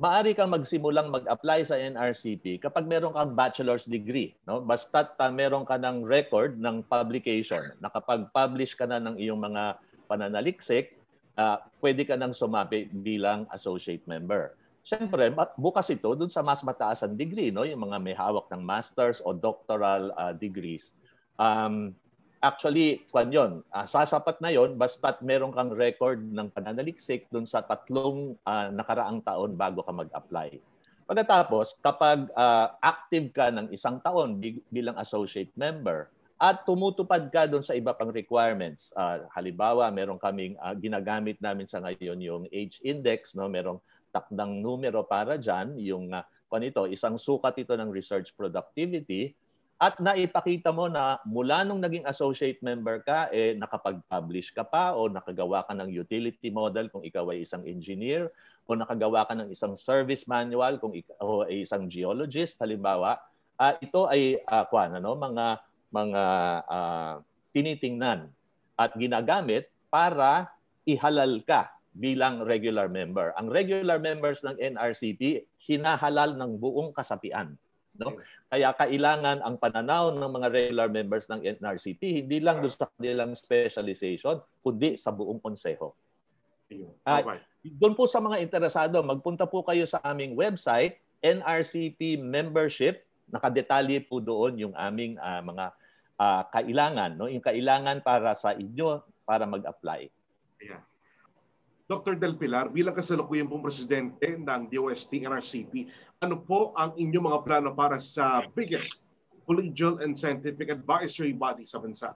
Maari kang magsimulang mag-apply sa N R C P kapag meron kang bachelor's degree, no? Basta't uh, meron ka ng record ng publication, nakapag-publish ka na ng iyong mga pananaliksik, uh, pwede ka nang sumapi bilang associate member. Siyempre, bukas ito dun sa mas mataasan degree, no? Yung mga may hawak ng master's o doctoral uh, degrees. Um, Actually, kwan yun, uh, sasapat na yun basta't meron kang record ng pananaliksik dun sa tatlong uh, nakaraang taon bago ka mag-apply. Pagkatapos, kapag uh, active ka ng isang taon bilang associate member at tumutupad ka dun sa iba pang requirements, uh, halimbawa, meron kaming uh, ginagamit namin sa ngayon yung age index, no? Merong takdang numero para dyan, yung uh, kwan ito, isang sukat ito ng research productivity. At naipakita mo na mula nung naging associate member ka, eh, nakapag-publish ka pa o nakagawa ka ng utility model kung ikaw ay isang engineer o nakagawa ka ng isang service manual kung ikaw ay isang geologist, halimbawa. Uh, ito ay uh, kwan, ano, mga, mga uh, tinitingnan at ginagamit para ihalal ka bilang regular member. Ang regular members ng N R C P, hinahalal ng buong kasapian. No? Kaya kailangan ang pananaw ng mga regular members ng N R C P hindi lang doon sa kanilang specialization kundi sa buong konseho. Uh, doon po sa mga interesado, magpunta po kayo sa aming website, N R C P membership, nakadetalye po doon yung aming uh, mga uh, kailangan, no? Yung kailangan para sa inyo para mag-apply. Yeah. Doctor Del Pilar, bilang kasalukuyang pong presidente ng D O S T N R C P, ano po ang inyong mga plano para sa biggest collegial and scientific advisory body sa bansa?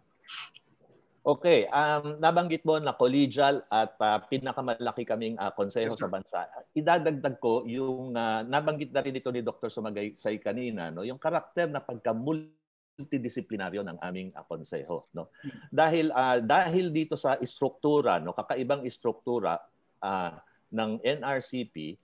Okay, um, nabanggit mo na collegial at uh, pinakamalaki kaming uh, konseho, yes, sa bansa. Idadagdag ko yung uh, nabanggit na rin ito ni Doctor Sumagaysay kanina, no? Yung karakter na pagkamuli multidisiplinaryo ng aming uh, konseho, no? Dahil uh, dahil dito sa istruktura, no, kakaibang istruktura uh, ng N R C P,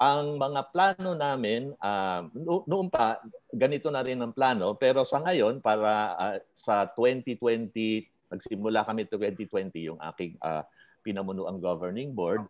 ang mga plano namin uh, no, noon pa ganito na rin ang plano, pero sa ngayon para uh, sa twenty twenty, nagsimula kami twenty twenty yung aking uh, pinamunuang governing board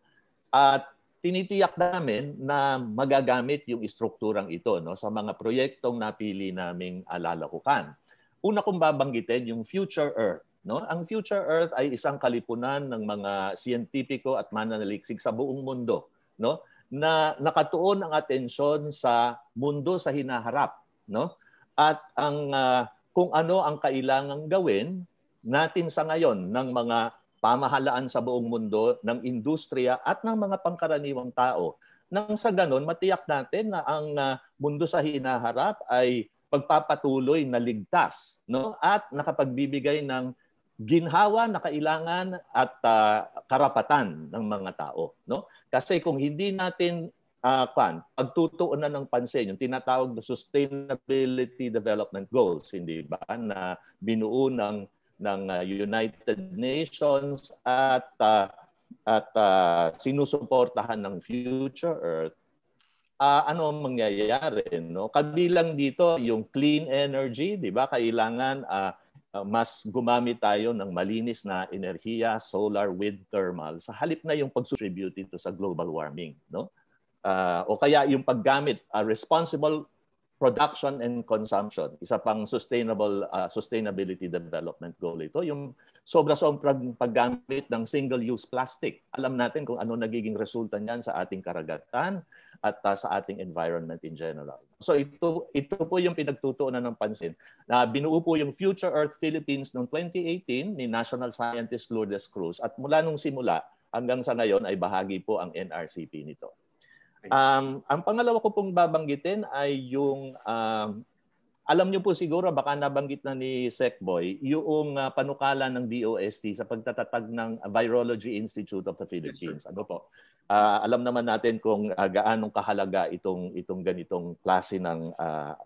at tinitiyak namin na magagamit yung istrukturang ito, no, sa mga proyektong napili naming alalakukan. Una kong babanggitin yung Future Earth, no? Ang Future Earth ay isang kalipunan ng mga siyentipiko at mananaliksik sa buong mundo, no, na nakatuon ang atensyon sa mundo sa hinaharap, no? At ang uh, kung ano ang kailangang gawin natin sa ngayon ng mga pamahalaan sa buong mundo, ng industriya at ng mga pangkaraniwang tao. Nang sa ganon, matiyak natin na ang uh, mundo sa hinaharap ay pagpapatuloy na ligtas, no? At nakapagbibigay ng ginhawa na kailangan at uh, karapatan ng mga tao, no? Kasi kung hindi natin uh, pan, pagtutuunan ng pansin yung tinatawag na Sustainability Development Goals, hindi ba, na binuo ng ng uh, United Nations at uh, at uh, sinusuportahan ng Future Earth, uh, ano ang mangyayari, no? Kabilang dito yung clean energy, di ba? Kailangan uh, uh, mas gumamit tayo ng malinis na enerhiya, solar, wind, thermal, sa halip na yung pag-contribute dito sa global warming, no? Uh, o kaya yung paggamit, uh, responsible production and consumption. Isa pang sustainable uh, sustainability development goal ito. Yung sobra-sobrang paggamit ng single-use plastic. Alam natin kung ano nagiging resulta niyan sa ating karagatan at uh, sa ating environment in general. So ito, ito po yung pinagtutuunan ng pansin. Uh, binuo po yung Future Earth Philippines noong twenty eighteen ni National Scientist Lourdes Cruz. At mula nung simula hanggang sa ngayon ay bahagi po ang N R C P nito. Um, ang pangalawa ko pong babanggitin ay yung, um, alam nyo po siguro, baka nabanggit na ni Secboy, yung uh, panukala ng D O S T sa pagtatatag ng Virology Institute of the Philippines. Ano po? Uh, alam naman natin kung uh, gaanong kahalaga itong, itong ganitong klase ng uh,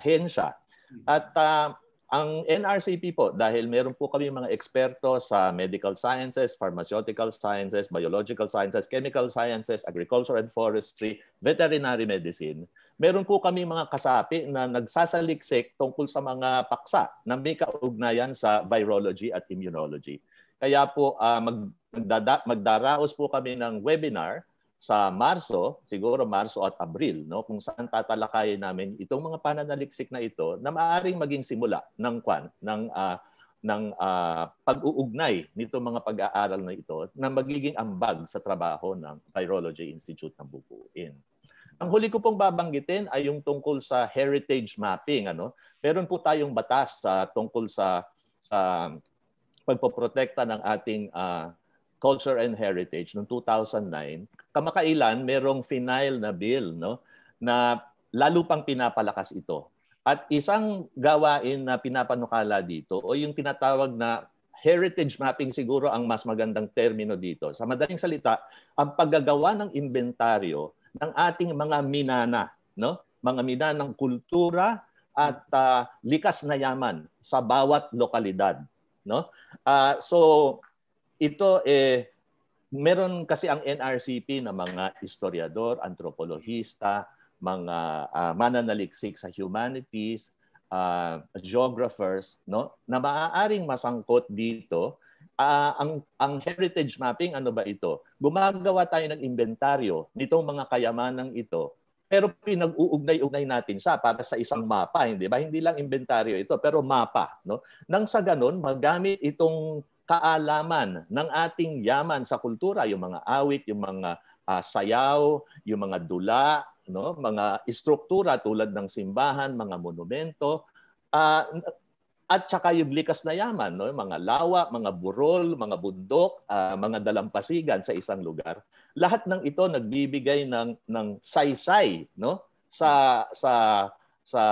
ahensya. At uh, ang N R C P po, dahil meron po kami mga eksperto sa medical sciences, pharmaceutical sciences, biological sciences, chemical sciences, agriculture and forestry, veterinary medicine, meron po kami mga kasapi na nagsasaliksik tungkol sa mga paksa na may kaugnayan sa virology at immunology. Kaya po uh, magdada, magdaraos po kami ng webinar sa Marso, siguro Marso at Abril, no, kung saan tatalakayin namin itong mga pananaliksik na ito na maaaring maging simula ng kwan ng uh, ng uh, pag-uugnay nito mga pag-aaral na ito na magiging ambag sa trabaho ng Virology Institute ng bubuuin. Ang huli ko pong babanggitin ay yung tungkol sa heritage mapping, ano. Meron po tayong batas sa uh, tungkol sa um, pagpoprotekta ng ating uh, culture and heritage noong two thousand nine, kamakailan merong final na bill, no, na lalo pang pinapalakas ito. At isang gawain na pinapanukala dito o yung tinatawag na heritage mapping, siguro ang mas magandang termino dito. Sa madaling salita, ang paggagawa ng inventaryo ng ating mga minana, no? Mga minanang kultura at uh, likas na yaman sa bawat lokalidad, no? Uh, so ito eh meron kasi ang N R C P na mga historiador, antropologista, mga uh, mananaliksik sa humanities, uh, geographers, no, na maaaring masangkot dito. uh, ang ang heritage mapping, ano ba ito? Gumagawa tayo ng inventaryo nitong mga kayamanang ito, pero pinag-uugnay-ugnay natin siya para sa isang mapa, hindi ba? Hindi lang inventaryo ito, pero mapa, no? Nang sa ganun, magamit itong kaalaman ng ating yaman sa kultura, yung mga awit, yung mga uh, sayaw, yung mga dula, no, mga istruktura tulad ng simbahan, mga monumento, uh, at saka yung likas na yaman, no, mga lawa, mga burol, mga bundok, uh, mga dalampasigan sa isang lugar. Lahat ng ito nagbibigay ng ng saysay, no, sa sa sa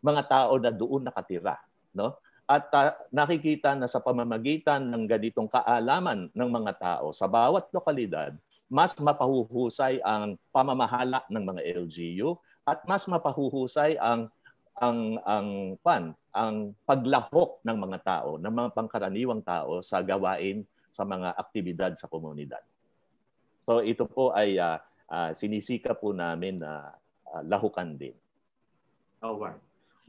mga tao na doon nakatira, no? At uh, nakikita na sa pamamagitan ng ganitong kaalaman ng mga tao sa bawat lokalidad, mas mapahuhusay ang pamamahala ng mga L G U at mas mapahuhusay ang ang ang pan ang paglahok ng mga tao, ng mga pangkaraniwang tao sa gawain, sa mga aktibidad sa komunidad. So ito po ay uh, uh, sinisika po namin na uh, uh, lahukan din. Alright.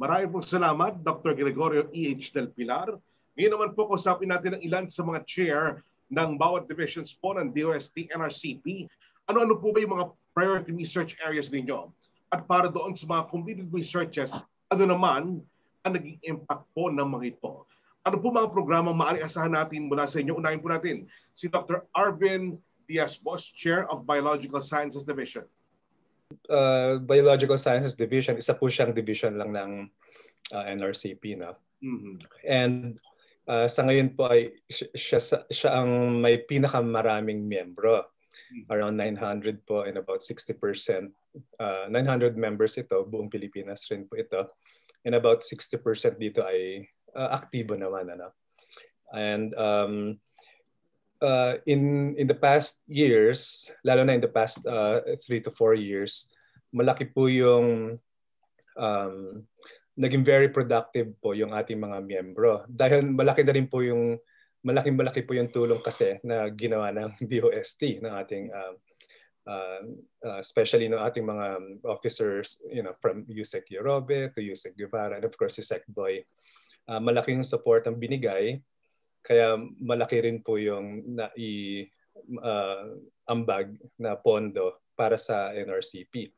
Maraming po salamat, Doctor Gregorio E H Del Pilar. Ngayon naman po kausapin natin ang ilan sa mga chair ng bawat divisions po ng D O S T N R C P. Ano-ano po ba yung mga priority research areas ninyo? At para doon sa mga completed researches, ano naman ang naging impact po ng mga ito? Ano po mga programa maaaring asahan natin mula sa inyo? Unahin po natin si Doctor Arvin Diaz-Bosch, Chair of Biological Sciences Division. Uh, Biological Sciences Division, isa po siyang division lang ng uh, N R C P. Na? Mm-hmm. And Uh, sa ngayon po ay siya, siya ang may pinakamaraming miyembro. Around nine hundred po, and about sixty percent. Uh, nine hundred members ito, buong Pilipinas rin po ito. And about sixty percent dito ay uh, aktibo naman. Ano? And um, uh, in, in the past years, lalo na in the past uh, three to four years, malaki po yung... Um, naging very productive po yung ating mga miyembro. Dahil malaki na rin po yung, malaking-malaki po yung tulong kasi na ginawa ng D O S T, ng ating, uh, uh, uh, especially ng ating mga officers, you know, from Yusek Yorobe to Yusek Guevara, and of course, Yusek Boy. Uh, malaking support ang binigay, kaya malaki rin po yung nai-ambag uh, na pondo para sa N R C P.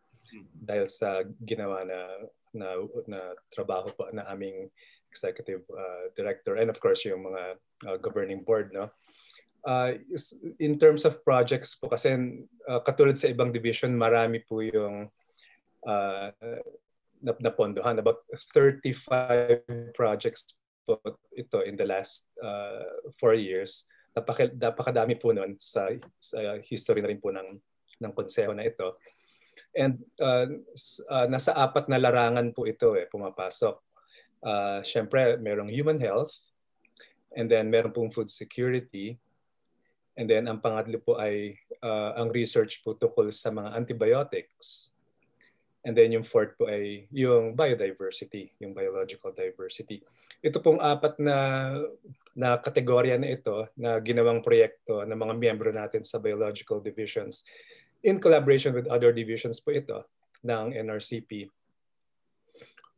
Dahil sa ginawa na na, na trabaho po na aming executive uh, director, and of course yung mga uh, governing board, no. Uh, in terms of projects po kasi uh, katulad sa ibang division, marami po yung uh, napondohan, about thirty-five projects po ito in the last uh, four years. Napaka, napakadami po nun sa, sa history na rin po ng, ng konseho na ito. And uh, uh, nasa apat na larangan po ito eh, pumapasok. Uh, Siyempre, merong human health, and then meron pong food security, and then ang pangatlo po ay uh, ang research po tukol sa mga antibiotics. And then yung fourth po ay yung biodiversity, yung biological diversity. Ito pong apat na, na kategorya na ito na ginawang proyekto ng mga miyembro natin sa biological divisions, in collaboration with other divisions po ito ng N R C P,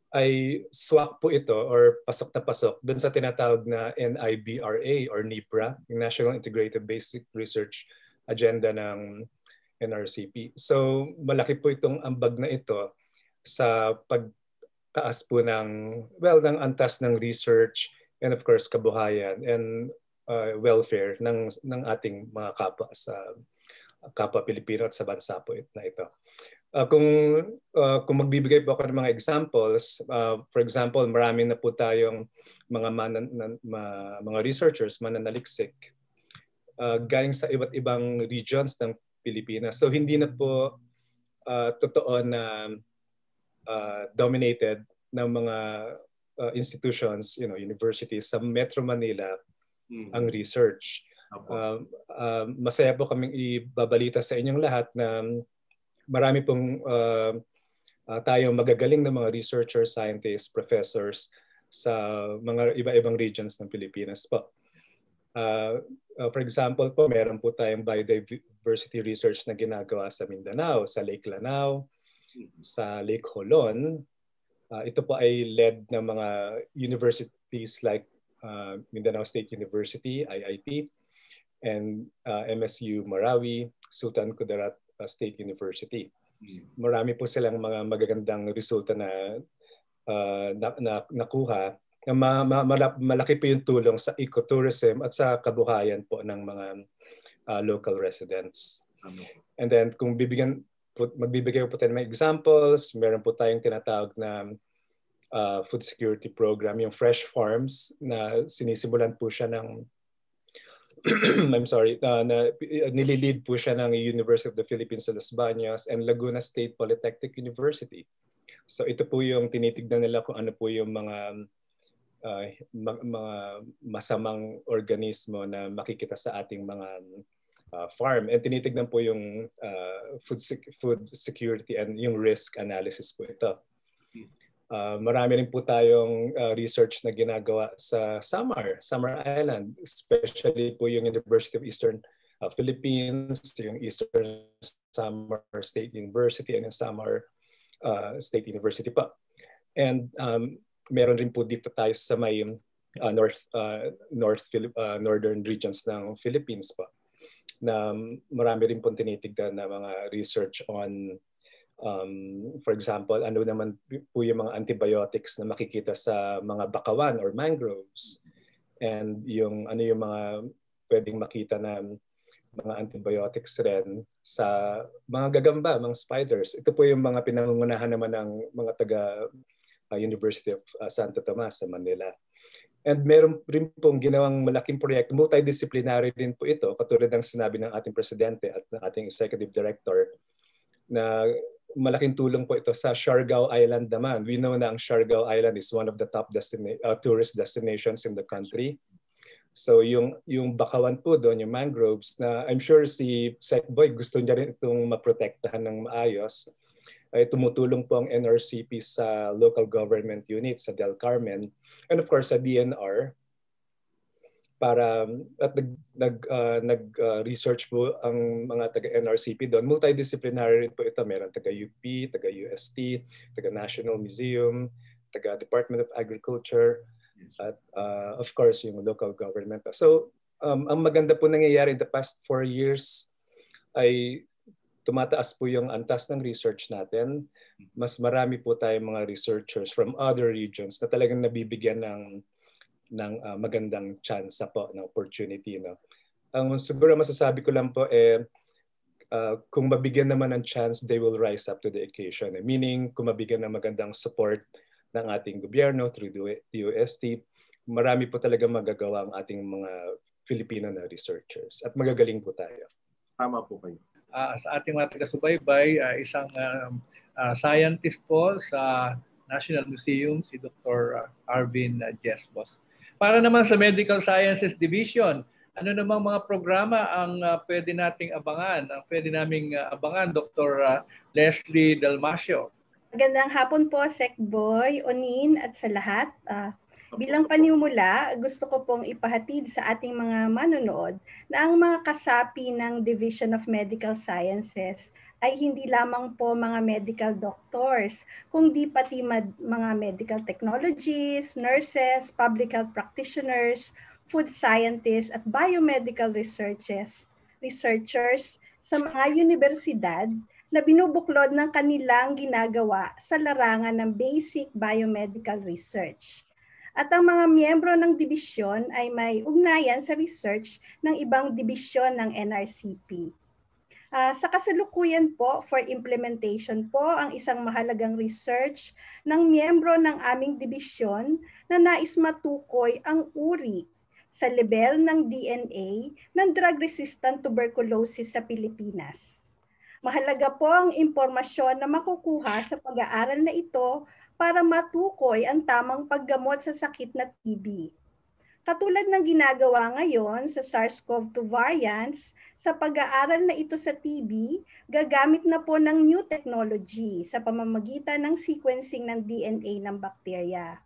ay swak po ito or pasok na pasok dun sa tinatawag na N I B R A or NIBRA, yung National Integrated Basic Research Agenda ng N R C P. So malaki po itong ambag na ito sa pagtaas po ng, well, ng antas ng research and of course kabuhayan and uh, welfare ng, ng ating mga kapwa sa kapwa Pilipino at sa bansa po na ito. Uh, kung, uh, kung magbibigay po ako ng mga examples, uh, for example, marami na po tayong mga, manan, na, ma, mga researchers mananaliksik uh, galing sa iba't ibang regions ng Pilipinas. So hindi na po uh, totoo na uh, dominated ng mga uh, institutions, you know, universities sa Metro Manila mm-hmm. ang research. Uh, uh, masaya po kaming ibabalita sa inyong lahat na marami pong uh, uh, tayong magagaling na mga researchers, scientists, professors sa mga iba-ibang regions ng Pilipinas po. Uh, uh, for example po, meron po tayong biodiversity research na ginagawa sa Mindanao, sa Lake Lanao, sa Lake Holon. Uh, ito po ay led ng mga universities like uh, Mindanao State University, I I T, and uh, M S U Marawi, Sultan Kudarat uh, State University. Marami po silang mga magagandang resulta na, uh, na, na nakuha na ma, ma, malaki po yung tulong sa ecotourism at sa kabuhayan po ng mga uh, local residents. Amen. And then kung bibigyan, magbibigay po tayo ng mga examples, meron po tayong tinatawag na uh, food security program, yung Fresh Farms, na sinisimulan po siya ng I'm sorry, uh, na, nililid po siya ng University of the Philippines sa Los Baños and Laguna State Polytechnic University. So ito po yung tinitignan nila kung ano po yung mga, uh, mga masamang organismo na makikita sa ating mga uh, farm. And tinitignan po yung uh, food, sec food security and yung risk analysis po ito. Uh, marami rin po tayong uh, research na ginagawa sa Samar, Samar Island, especially po yung University of Eastern uh, Philippines, yung Eastern Samar State University and yung Samar uh, State University pa. And um, meron rin po dito tayo sa may uh, North, uh, North Philip, uh, Northern regions ng Philippines pa, na marami rin po tinitignan na mga research on Um, for example, ano naman po yung mga antibiotics na makikita sa mga bakawan or mangroves, and yung ano yung mga pwedeng makita na mga antibiotics rin sa mga gagamba, mga spiders. Ito po yung mga pinangungunahan naman ng mga taga uh, University of uh, Santo Tomas sa Manila. And meron rin pong ginawang malaking proyekto, multidisciplinary din po ito, katulad ng sinabi ng ating presidente at ng ating executive director, na malaking tulong po ito sa Siargao Island naman. We know na ang Siargao Island is one of the top destina- uh, tourist destinations in the country. So yung, yung bakawan po doon, yung mangroves, na I'm sure si Sec Boy gusto niya rin itong maprotektahan ng maayos, ay tumutulong po ang N R C P sa local government units sa Del Carmen and of course sa D N R. Para at nag uh, nag uh, research po ang mga taga N R C P doon. Multidisciplinary po ito, meron taga U P, taga U S T, taga National Museum, taga Department of Agriculture, yes. At uh, of course yung local government. So um, ang maganda po nangyayari in the past four years ay tumataas po yung antas ng research natin. Mas marami po tayong mga researchers from other regions na talagang nabibigyan ng ng uh, magandang chance po, ng opportunity. No? Ang um, siguro masasabi ko lang po, eh, uh, kung mabigyan naman ng chance, they will rise up to the occasion. Eh, meaning, kung mabigyan ng magandang support ng ating gobyerno through the D O S T, marami po talaga magagawa ang ating mga Filipino na researchers. At magagaling po tayo. Tama po kayo. Uh, sa ating mga taga-subaybay, uh, isang uh, uh, scientist po sa National Museum, si Doctor Arvin Jesbos. Para naman sa Medical Sciences Division, ano namang mga programa ang uh, pwede nating abangan? Ang pwede naming uh, abangan, Doctor Uh, Leslie Dalmacio. Magandang hapon po, Sec Boy, Onin, at sa lahat. Uh, bilang panimula, gusto ko pong ipahatid sa ating mga manonood na ang mga kasapi ng Division of Medical Sciences ay hindi lamang po mga medical doctors, kundi pati mga medical technologists, nurses, public health practitioners, food scientists, at biomedical researchers, researchers sa mga universidad na binubuklod ng kanilang ginagawa sa larangan ng basic biomedical research. At ang mga miyembro ng dibisyon ay may ugnayan sa research ng ibang dibisyon ng N R C P. Uh, sa kasalukuyan po, for implementation po, ang isang mahalagang research ng miyembro ng aming dibisyon na nais matukoy ang uri sa level ng D N A ng drug-resistant tuberculosis sa Pilipinas. Mahalaga po ang impormasyon na makukuha sa pag-aaral na ito para matukoy ang tamang paggamot sa sakit na T B. Katulad ng ginagawa ngayon sa SARS-CoV two variants, sa pag-aaral na ito sa T B, gagamit na po ng new technology sa pamamagitan ng sequencing ng D N A ng bakterya.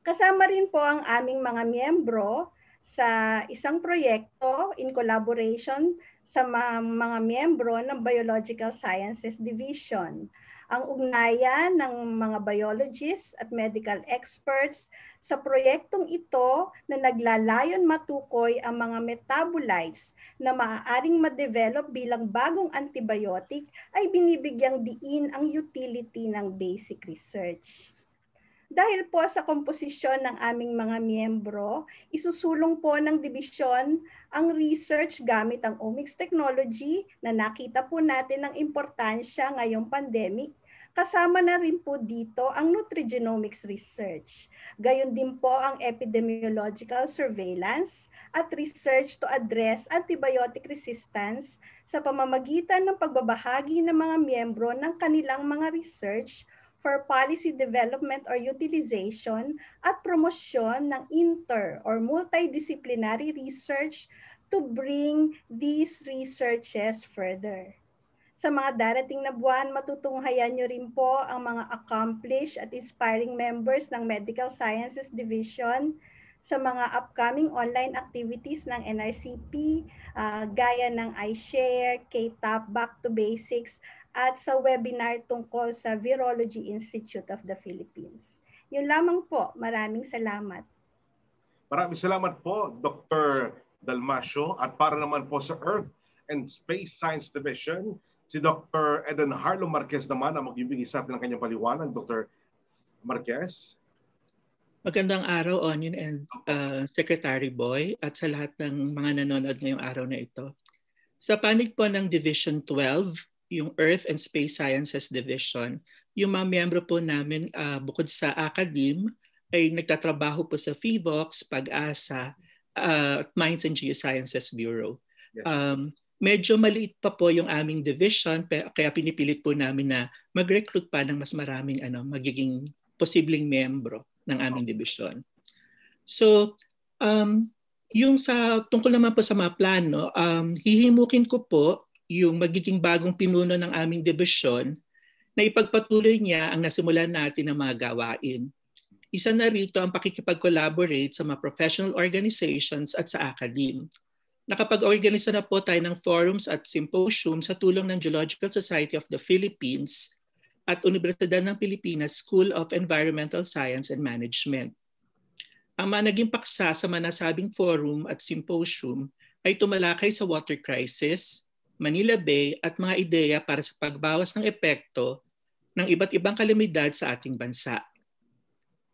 Kasama rin po ang aming mga miyembro sa isang proyekto in collaboration sa mga, mga miyembro ng Biological Sciences Division. Ang ugnayan ng mga biologists at medical experts sa proyektong ito na naglalayon matukoy ang mga metabolites na maaaring ma-develop bilang bagong antibiotic ay binibigyang diin ang utility ng basic research. Dahil po sa komposisyon ng aming mga miyembro, isusulong po ng dibisyon ang research gamit ang omics technology na nakita po natin ang importansya ngayong pandemic. Kasama na rin po dito ang nutrigenomics research. Gayon din po ang epidemiological surveillance at research to address antibiotic resistance sa pamamagitan ng pagbabahagi ng mga miyembro ng kanilang mga research for policy development or utilization at promosyon ng inter or multidisciplinary research to bring these researches further. Sa mga darating na buwan, matutunghayan nyo rin po ang mga accomplished at inspiring members ng Medical Sciences Division sa mga upcoming online activities ng N R C P, uh, gaya ng iShare, K T A P, Back to Basics, at sa webinar tungkol sa Virology Institute of the Philippines. Yun lamang po. Maraming salamat. Maraming salamat po, Doctor Dalmasio. At para naman po sa Earth and Space Science Division, si Doctor Eden Harlo Marquez naman ang magbibigay sa atin ng kanyang paliwanag. Doctor Marquez. Magandang araw, Onin and uh, Secretary Boy, at sa lahat ng mga nanonood ngayong araw na ito. Sa panig po ng Division twelve, yung Earth and Space Sciences Division, yung mga miyembro po namin uh, bukod sa ACADIM ay nagtatrabaho po sa FIVOX, PAG-ASA, uh, at Mines and Geosciences Bureau. Yes. Um, Medyo maliit pa po yung aming division kaya pinipilit po namin na mag-recruit pa ng mas maraming ano, magiging posibleng miyembro ng aming division. So, um, yung sa tungkol naman po sa mga plano, um, hihimukin ko po yung magiging bagong pinuno ng aming division na ipagpatuloy niya ang nasimulan natin ng mga gawain. Isa na rito ang pakikipag-collaborate sa mga professional organizations at sa academe. Nakapag-organisa na po tayo ng forums at symposium sa tulong ng Geological Society of the Philippines at Universidad ng Pilipinas School of Environmental Science and Management. Ang managing paksa sa manasabing forum at symposium ay tumalakay sa water crisis, Manila Bay at mga ideya para sa pagbawas ng epekto ng iba't ibang kalamidad sa ating bansa.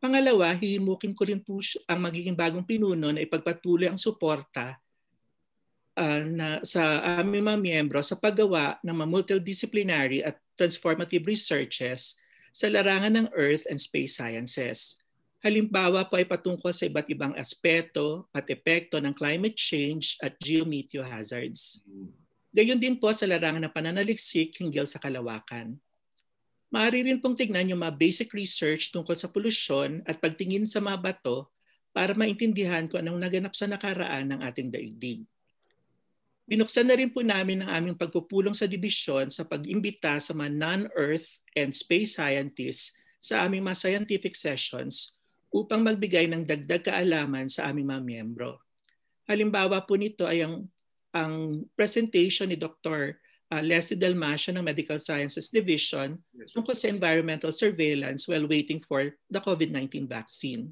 Pangalawa, hihimukin ko rin po ang magiging bagong pinuno na ipagpatuloy ang suporta Uh, na, sa aming mga miyembro sa paggawa ng multidisciplinary at transformative researches sa larangan ng Earth and Space Sciences. Halimbawa po ay patungkol sa iba't ibang aspeto at epekto ng climate change at geometeohazards. Gayon din po sa larangan ng pananaliksik hinggil sa kalawakan. Maaari rin pong tignan yung mga basic research tungkol sa polusyon at pagtingin sa mga bato para maintindihan kung anong naganap sa nakaraan ng ating daigdig. Binuksan na rin po namin ang aming pagpupulong sa dibisyon sa pag-imbita sa mga non-Earth and space scientists sa aming mga scientific sessions upang magbigay ng dagdag kaalaman sa aming mga miyembro. Halimbawa po nito ay ang, ang presentation ni Doctor Leslie Dalmasio ng Medical Sciences Division tungkol sa environmental surveillance while waiting for the COVID nineteen vaccine.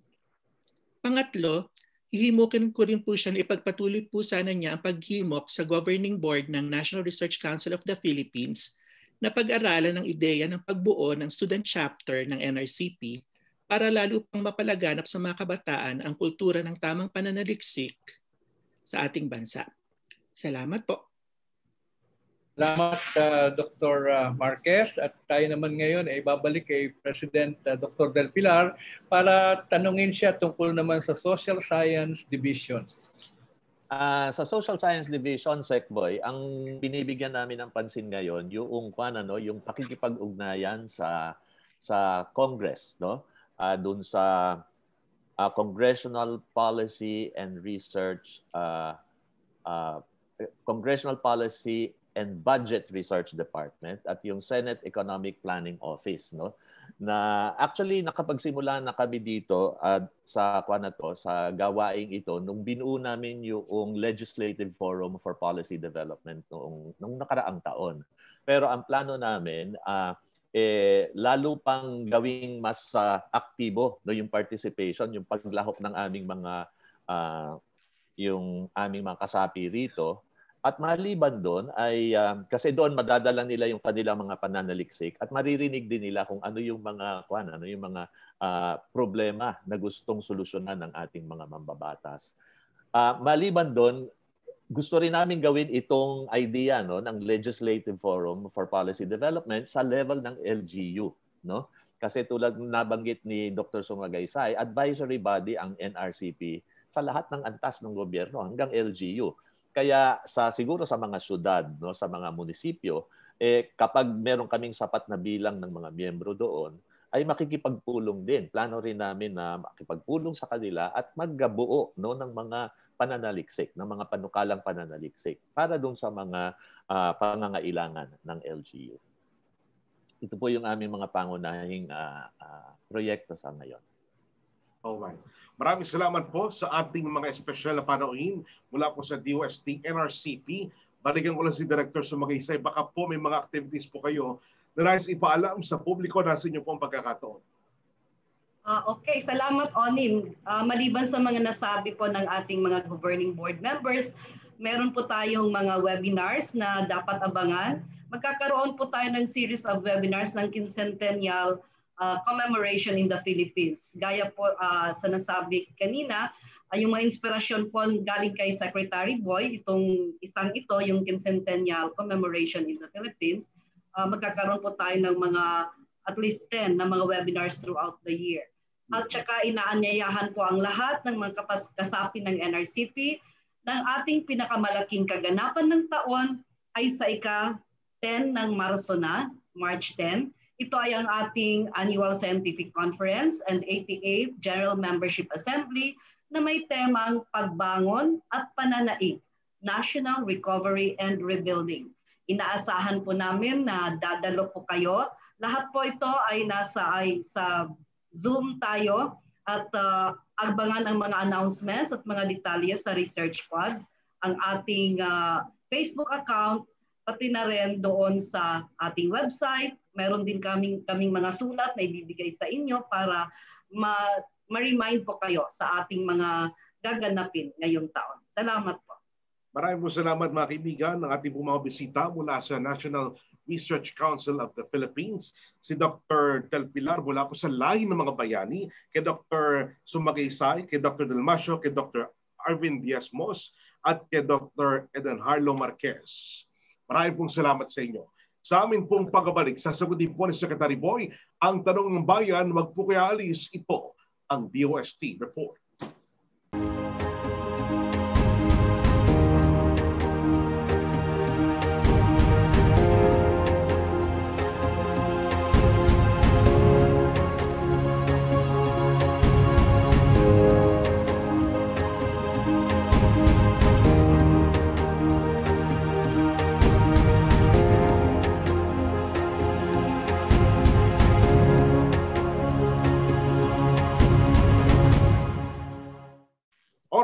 Pangatlo, ihimukin ko rin po siya na ipagpatuloy po sana niya ang paghimok sa Governing Board ng National Research Council of the Philippines na pag-aralan ng ideya ng pagbuo ng student chapter ng N R C P para lalo pang mapalaganap sa mga kabataan ang kultura ng tamang pananaliksik sa ating bansa. Salamat po. Salamat, uh, Doctor Marquez. At tayo naman ngayon ay babalik kay President uh, Doctor Del Pilar para tanungin siya tungkol naman sa Social Science Division. Uh, sa Social Science Division, Secboy, ang binibigyan namin ng pansin ngayon, yung, ano, yung pakikipag-ugnayan sa, sa Congress, no? Uh, dun sa uh, Congressional Policy and Research uh, uh, Congressional Policy and Budget Research Department at yung Senate Economic Planning Office, no, na actually nakapagsimula na kami dito at uh, sa kuan na to, sa gawaing ito nung binuo namin yung Legislative Forum for Policy Development noong nung nakaraang taon. Pero ang plano namin uh, eh lalo pang gawing mas uh, aktibo, no, yung participation, yung paglahok ng aming mga uh, yung aming mga kasapi rito. At maliban doon ay um, kasi doon madadala nila yung kanilang mga pananaliksik at maririnig din nila kung ano yung mga kwan, ano yung mga uh, problema na gustong solusyonan ng ating mga mambabatas. Uh, maliban doon, gusto rin namin gawin itong idea, no, ng Legislative Forum for Policy Development sa level ng L G U, no? Kasi tulad nabanggit ni Doctor Sumagaysay, advisory body ang N R C P sa lahat ng antas ng gobyerno hanggang L G U. Kaya sa siguro sa mga syudad, no, sa mga munisipyo, eh kapag meron kaming sapat na bilang ng mga miyembro doon, ay makikipagpulong din. Plano rin namin na makipagpulong sa kanila at maggabuo, no, ng mga pananaliksik, ng mga panukalang pananaliksik para doon sa mga uh, pangangailangan ng L G U. Ito po yung aming mga pangunahing uh, uh, proyekto sa ngayon. Alright. Maraming salamat po sa ating mga espesyal na panauhin mula po sa D O S T, N R C P. Balikan ko lang si Director Sumagaysay. Baka po may mga activities po kayo na nais ipaalam sa publiko. Nasa inyo po ang pagkakataon. Uh, okay, salamat, Onin. Uh, maliban sa mga nasabi po ng ating mga governing board members, meron po tayong mga webinars na dapat abangan. Magkakaroon po tayo ng series of webinars ng Quincentennial Uh, commemoration in the Philippines. Gaya po uh, sa nasabi kanina, uh, yung mga inspirasyon po galing kay Secretary Boy, itong isang ito, yung Quincentennial Commemoration in the Philippines. Uh, magkakaroon po tayo ng mga at least ten na mga webinars throughout the year. At saka inaanyayahan po ang lahat ng mga kasapi ng N R C P ng ating pinakamalaking kaganapan ng taon ay sa ika-ten ng Marso na, March tenth. Ito ay ang ating Annual Scientific Conference and eighty-eighth General Membership Assembly na may temang pagbangon at pananaig, National Recovery and Rebuilding. Inaasahan po namin na dadalo po kayo. Lahat po ito ay nasa ay, sa Zoom tayo at uh, abangan ang mga announcements at mga detalye sa Research Pod, ang ating uh, Facebook account, pati na rin doon sa ating website. Meron din kaming, kaming mga sulat na ibibigay sa inyo para ma-remind po kayo sa ating mga gaganapin ngayong taon. Salamat po. Maraming po salamat, mga kaibigan, ng ating mga bisita mula sa National Research Council of the Philippines. Si Doctor Del Pilar mula po sa lahi ng mga bayani, kay Doctor Sumagaysay, kay Doctor Delmasio, kay Doctor Arvin Diaz-Mos, at kay Doctor Eden Harlo Marquez. Maraming pong salamat sa inyo. Sa amin pong pagbabalik, sasagutin po ni Secretary Boy ang tanong ng bayan, wag po kaya alis, ito ang D O S T Report.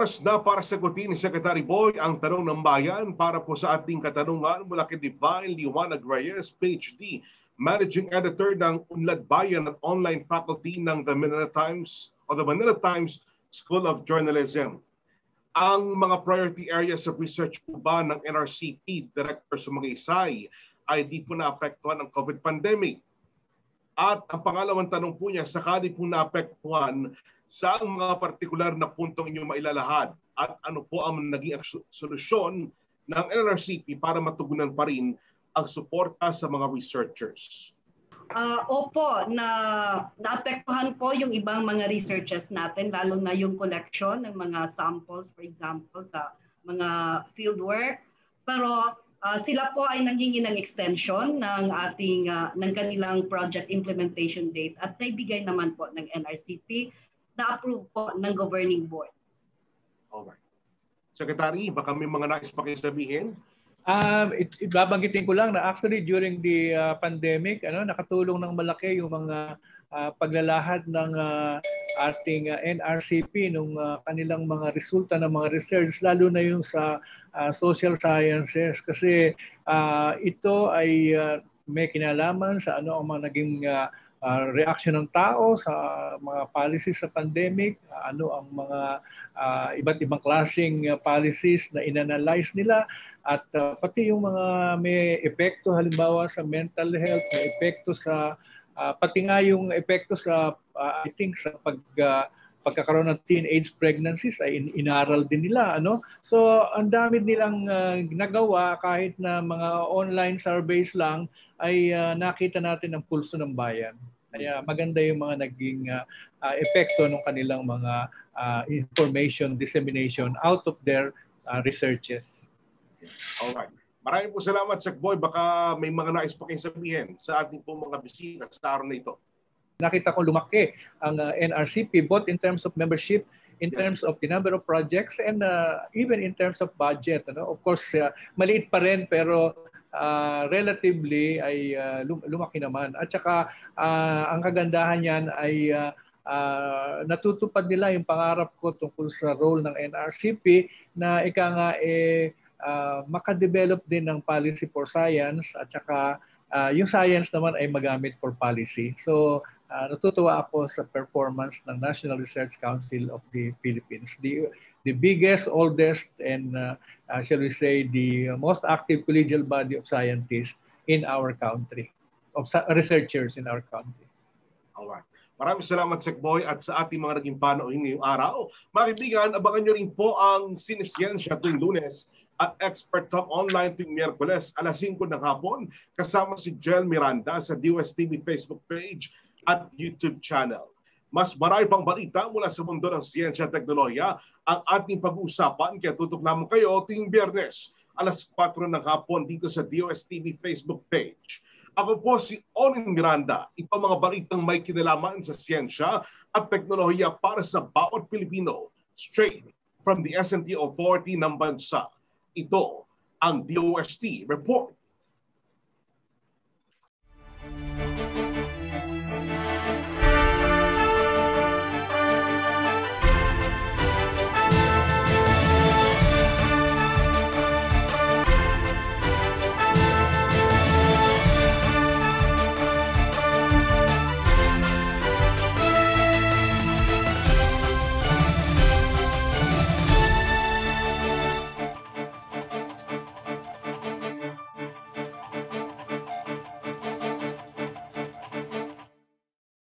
Oras na para sagutin ni Secretary Boy ang tanong ng bayan para po sa ating katanungan mula kay Divine Liwanag Reyes, P H D, Managing Editor ng Unlad Bayan at Online Faculty ng The Manila Times o The Manila Times School of Journalism. Ang mga priority areas of research po ba ng N R C P, Director Sumagaysay, ay di po naapektuhan ng COVID pandemic? At ang pangalawang tanong po niya, sakali po naapektuhan, saan mga partikular na puntong inyong mailalahad at ano po ang naging solusyon ng N R C P para matugunan pa rin ang suporta sa mga researchers? Uh, opo, na naapektuhan po yung ibang mga researchers natin, lalo na yung collection ng mga samples, for example, sa mga fieldwork. Pero uh, sila po ay nanghingi ng extension ng ating uh, ng kanilang project implementation date at naibigay naman po ng N R C P na approve po ng governing board. Alright. Secretary, baka may mga nais pa kayo sabihin? Um, ibabanggitin ko lang na actually during the uh, pandemic, ano, nakatulong ng malaki yung mga uh, paglalahad ng uh, ating uh, N R C P nung uh, kanilang mga resulta ng mga research, lalo na yung sa uh, social sciences, kasi uh, ito ay uh, may kinalaman sa ano ang mga naging uh, Uh, reaction ng tao sa mga policies sa pandemic, uh, ano ang mga uh, iba't ibang klaseng uh, policies na inanalyze nila, at uh, pati yung mga may epekto halimbawa sa mental health, may epekto sa, uh, pati nga yung epekto sa, uh, I think sa pag, uh, pagkakaroon ng teenage pregnancies ay in inaral din nila. Ano? So ang dami nilang uh, nagawa kahit na mga online surveys lang, ay uh, nakita natin ang pulso ng bayan. Kaya maganda yung mga naging uh, uh, epekto ng kanilang mga uh, information dissemination out of their uh, researches. Alright. Maraming po salamat, Sakboy. Baka may mga nais pa kayo sabihin sa ating po mga bisita sa araw na ito. Nakita ko lumaki ang uh, N R C P both in terms of membership, in terms of the number of projects, and uh, even in terms of budget. Ano? Of course, uh, maliit pa rin pero Uh, relatively ay uh, lumaki naman, at saka uh, ang kagandahan niyan ay uh, uh, natutupad nila yung pangarap ko tungkol sa role ng N R C P na ika nga eh, uh, makadevelop din ng policy for science, at saka uh, yung science naman ay magamit for policy. So uh, natutuwa ako sa performance ng National Research Council of the Philippines, the the biggest, oldest, and uh, uh, shall we say, the most active collegial body of scientists in our country, of researchers in our country. All right. Maraming salamat, Secboy, at sa ating mga naging panauhin ngayong araw. Mga kaibigan, abangan nyo rin po ang Sinisiyensya tuwing Lunes at Expert Talk Online tuwing Miyerkules, alas singko ng hapon, kasama si Joel Miranda sa D O S T T V Facebook page at YouTube channel. Mas marami pang balita mula sa mundo ng siyensya at teknolohiya ang ating pag-uusapan, kaya tutok naman kayo tuwing Biyernes, alas kwatro ng hapon dito sa D O S T V Facebook page. Ako po si Onin Miranda. Ito mga balitang may kinalaman sa siyensya at teknolohiya para sa bawat Pilipino, straight from the S and T Authority ng bansa. Ito ang D O S T Report.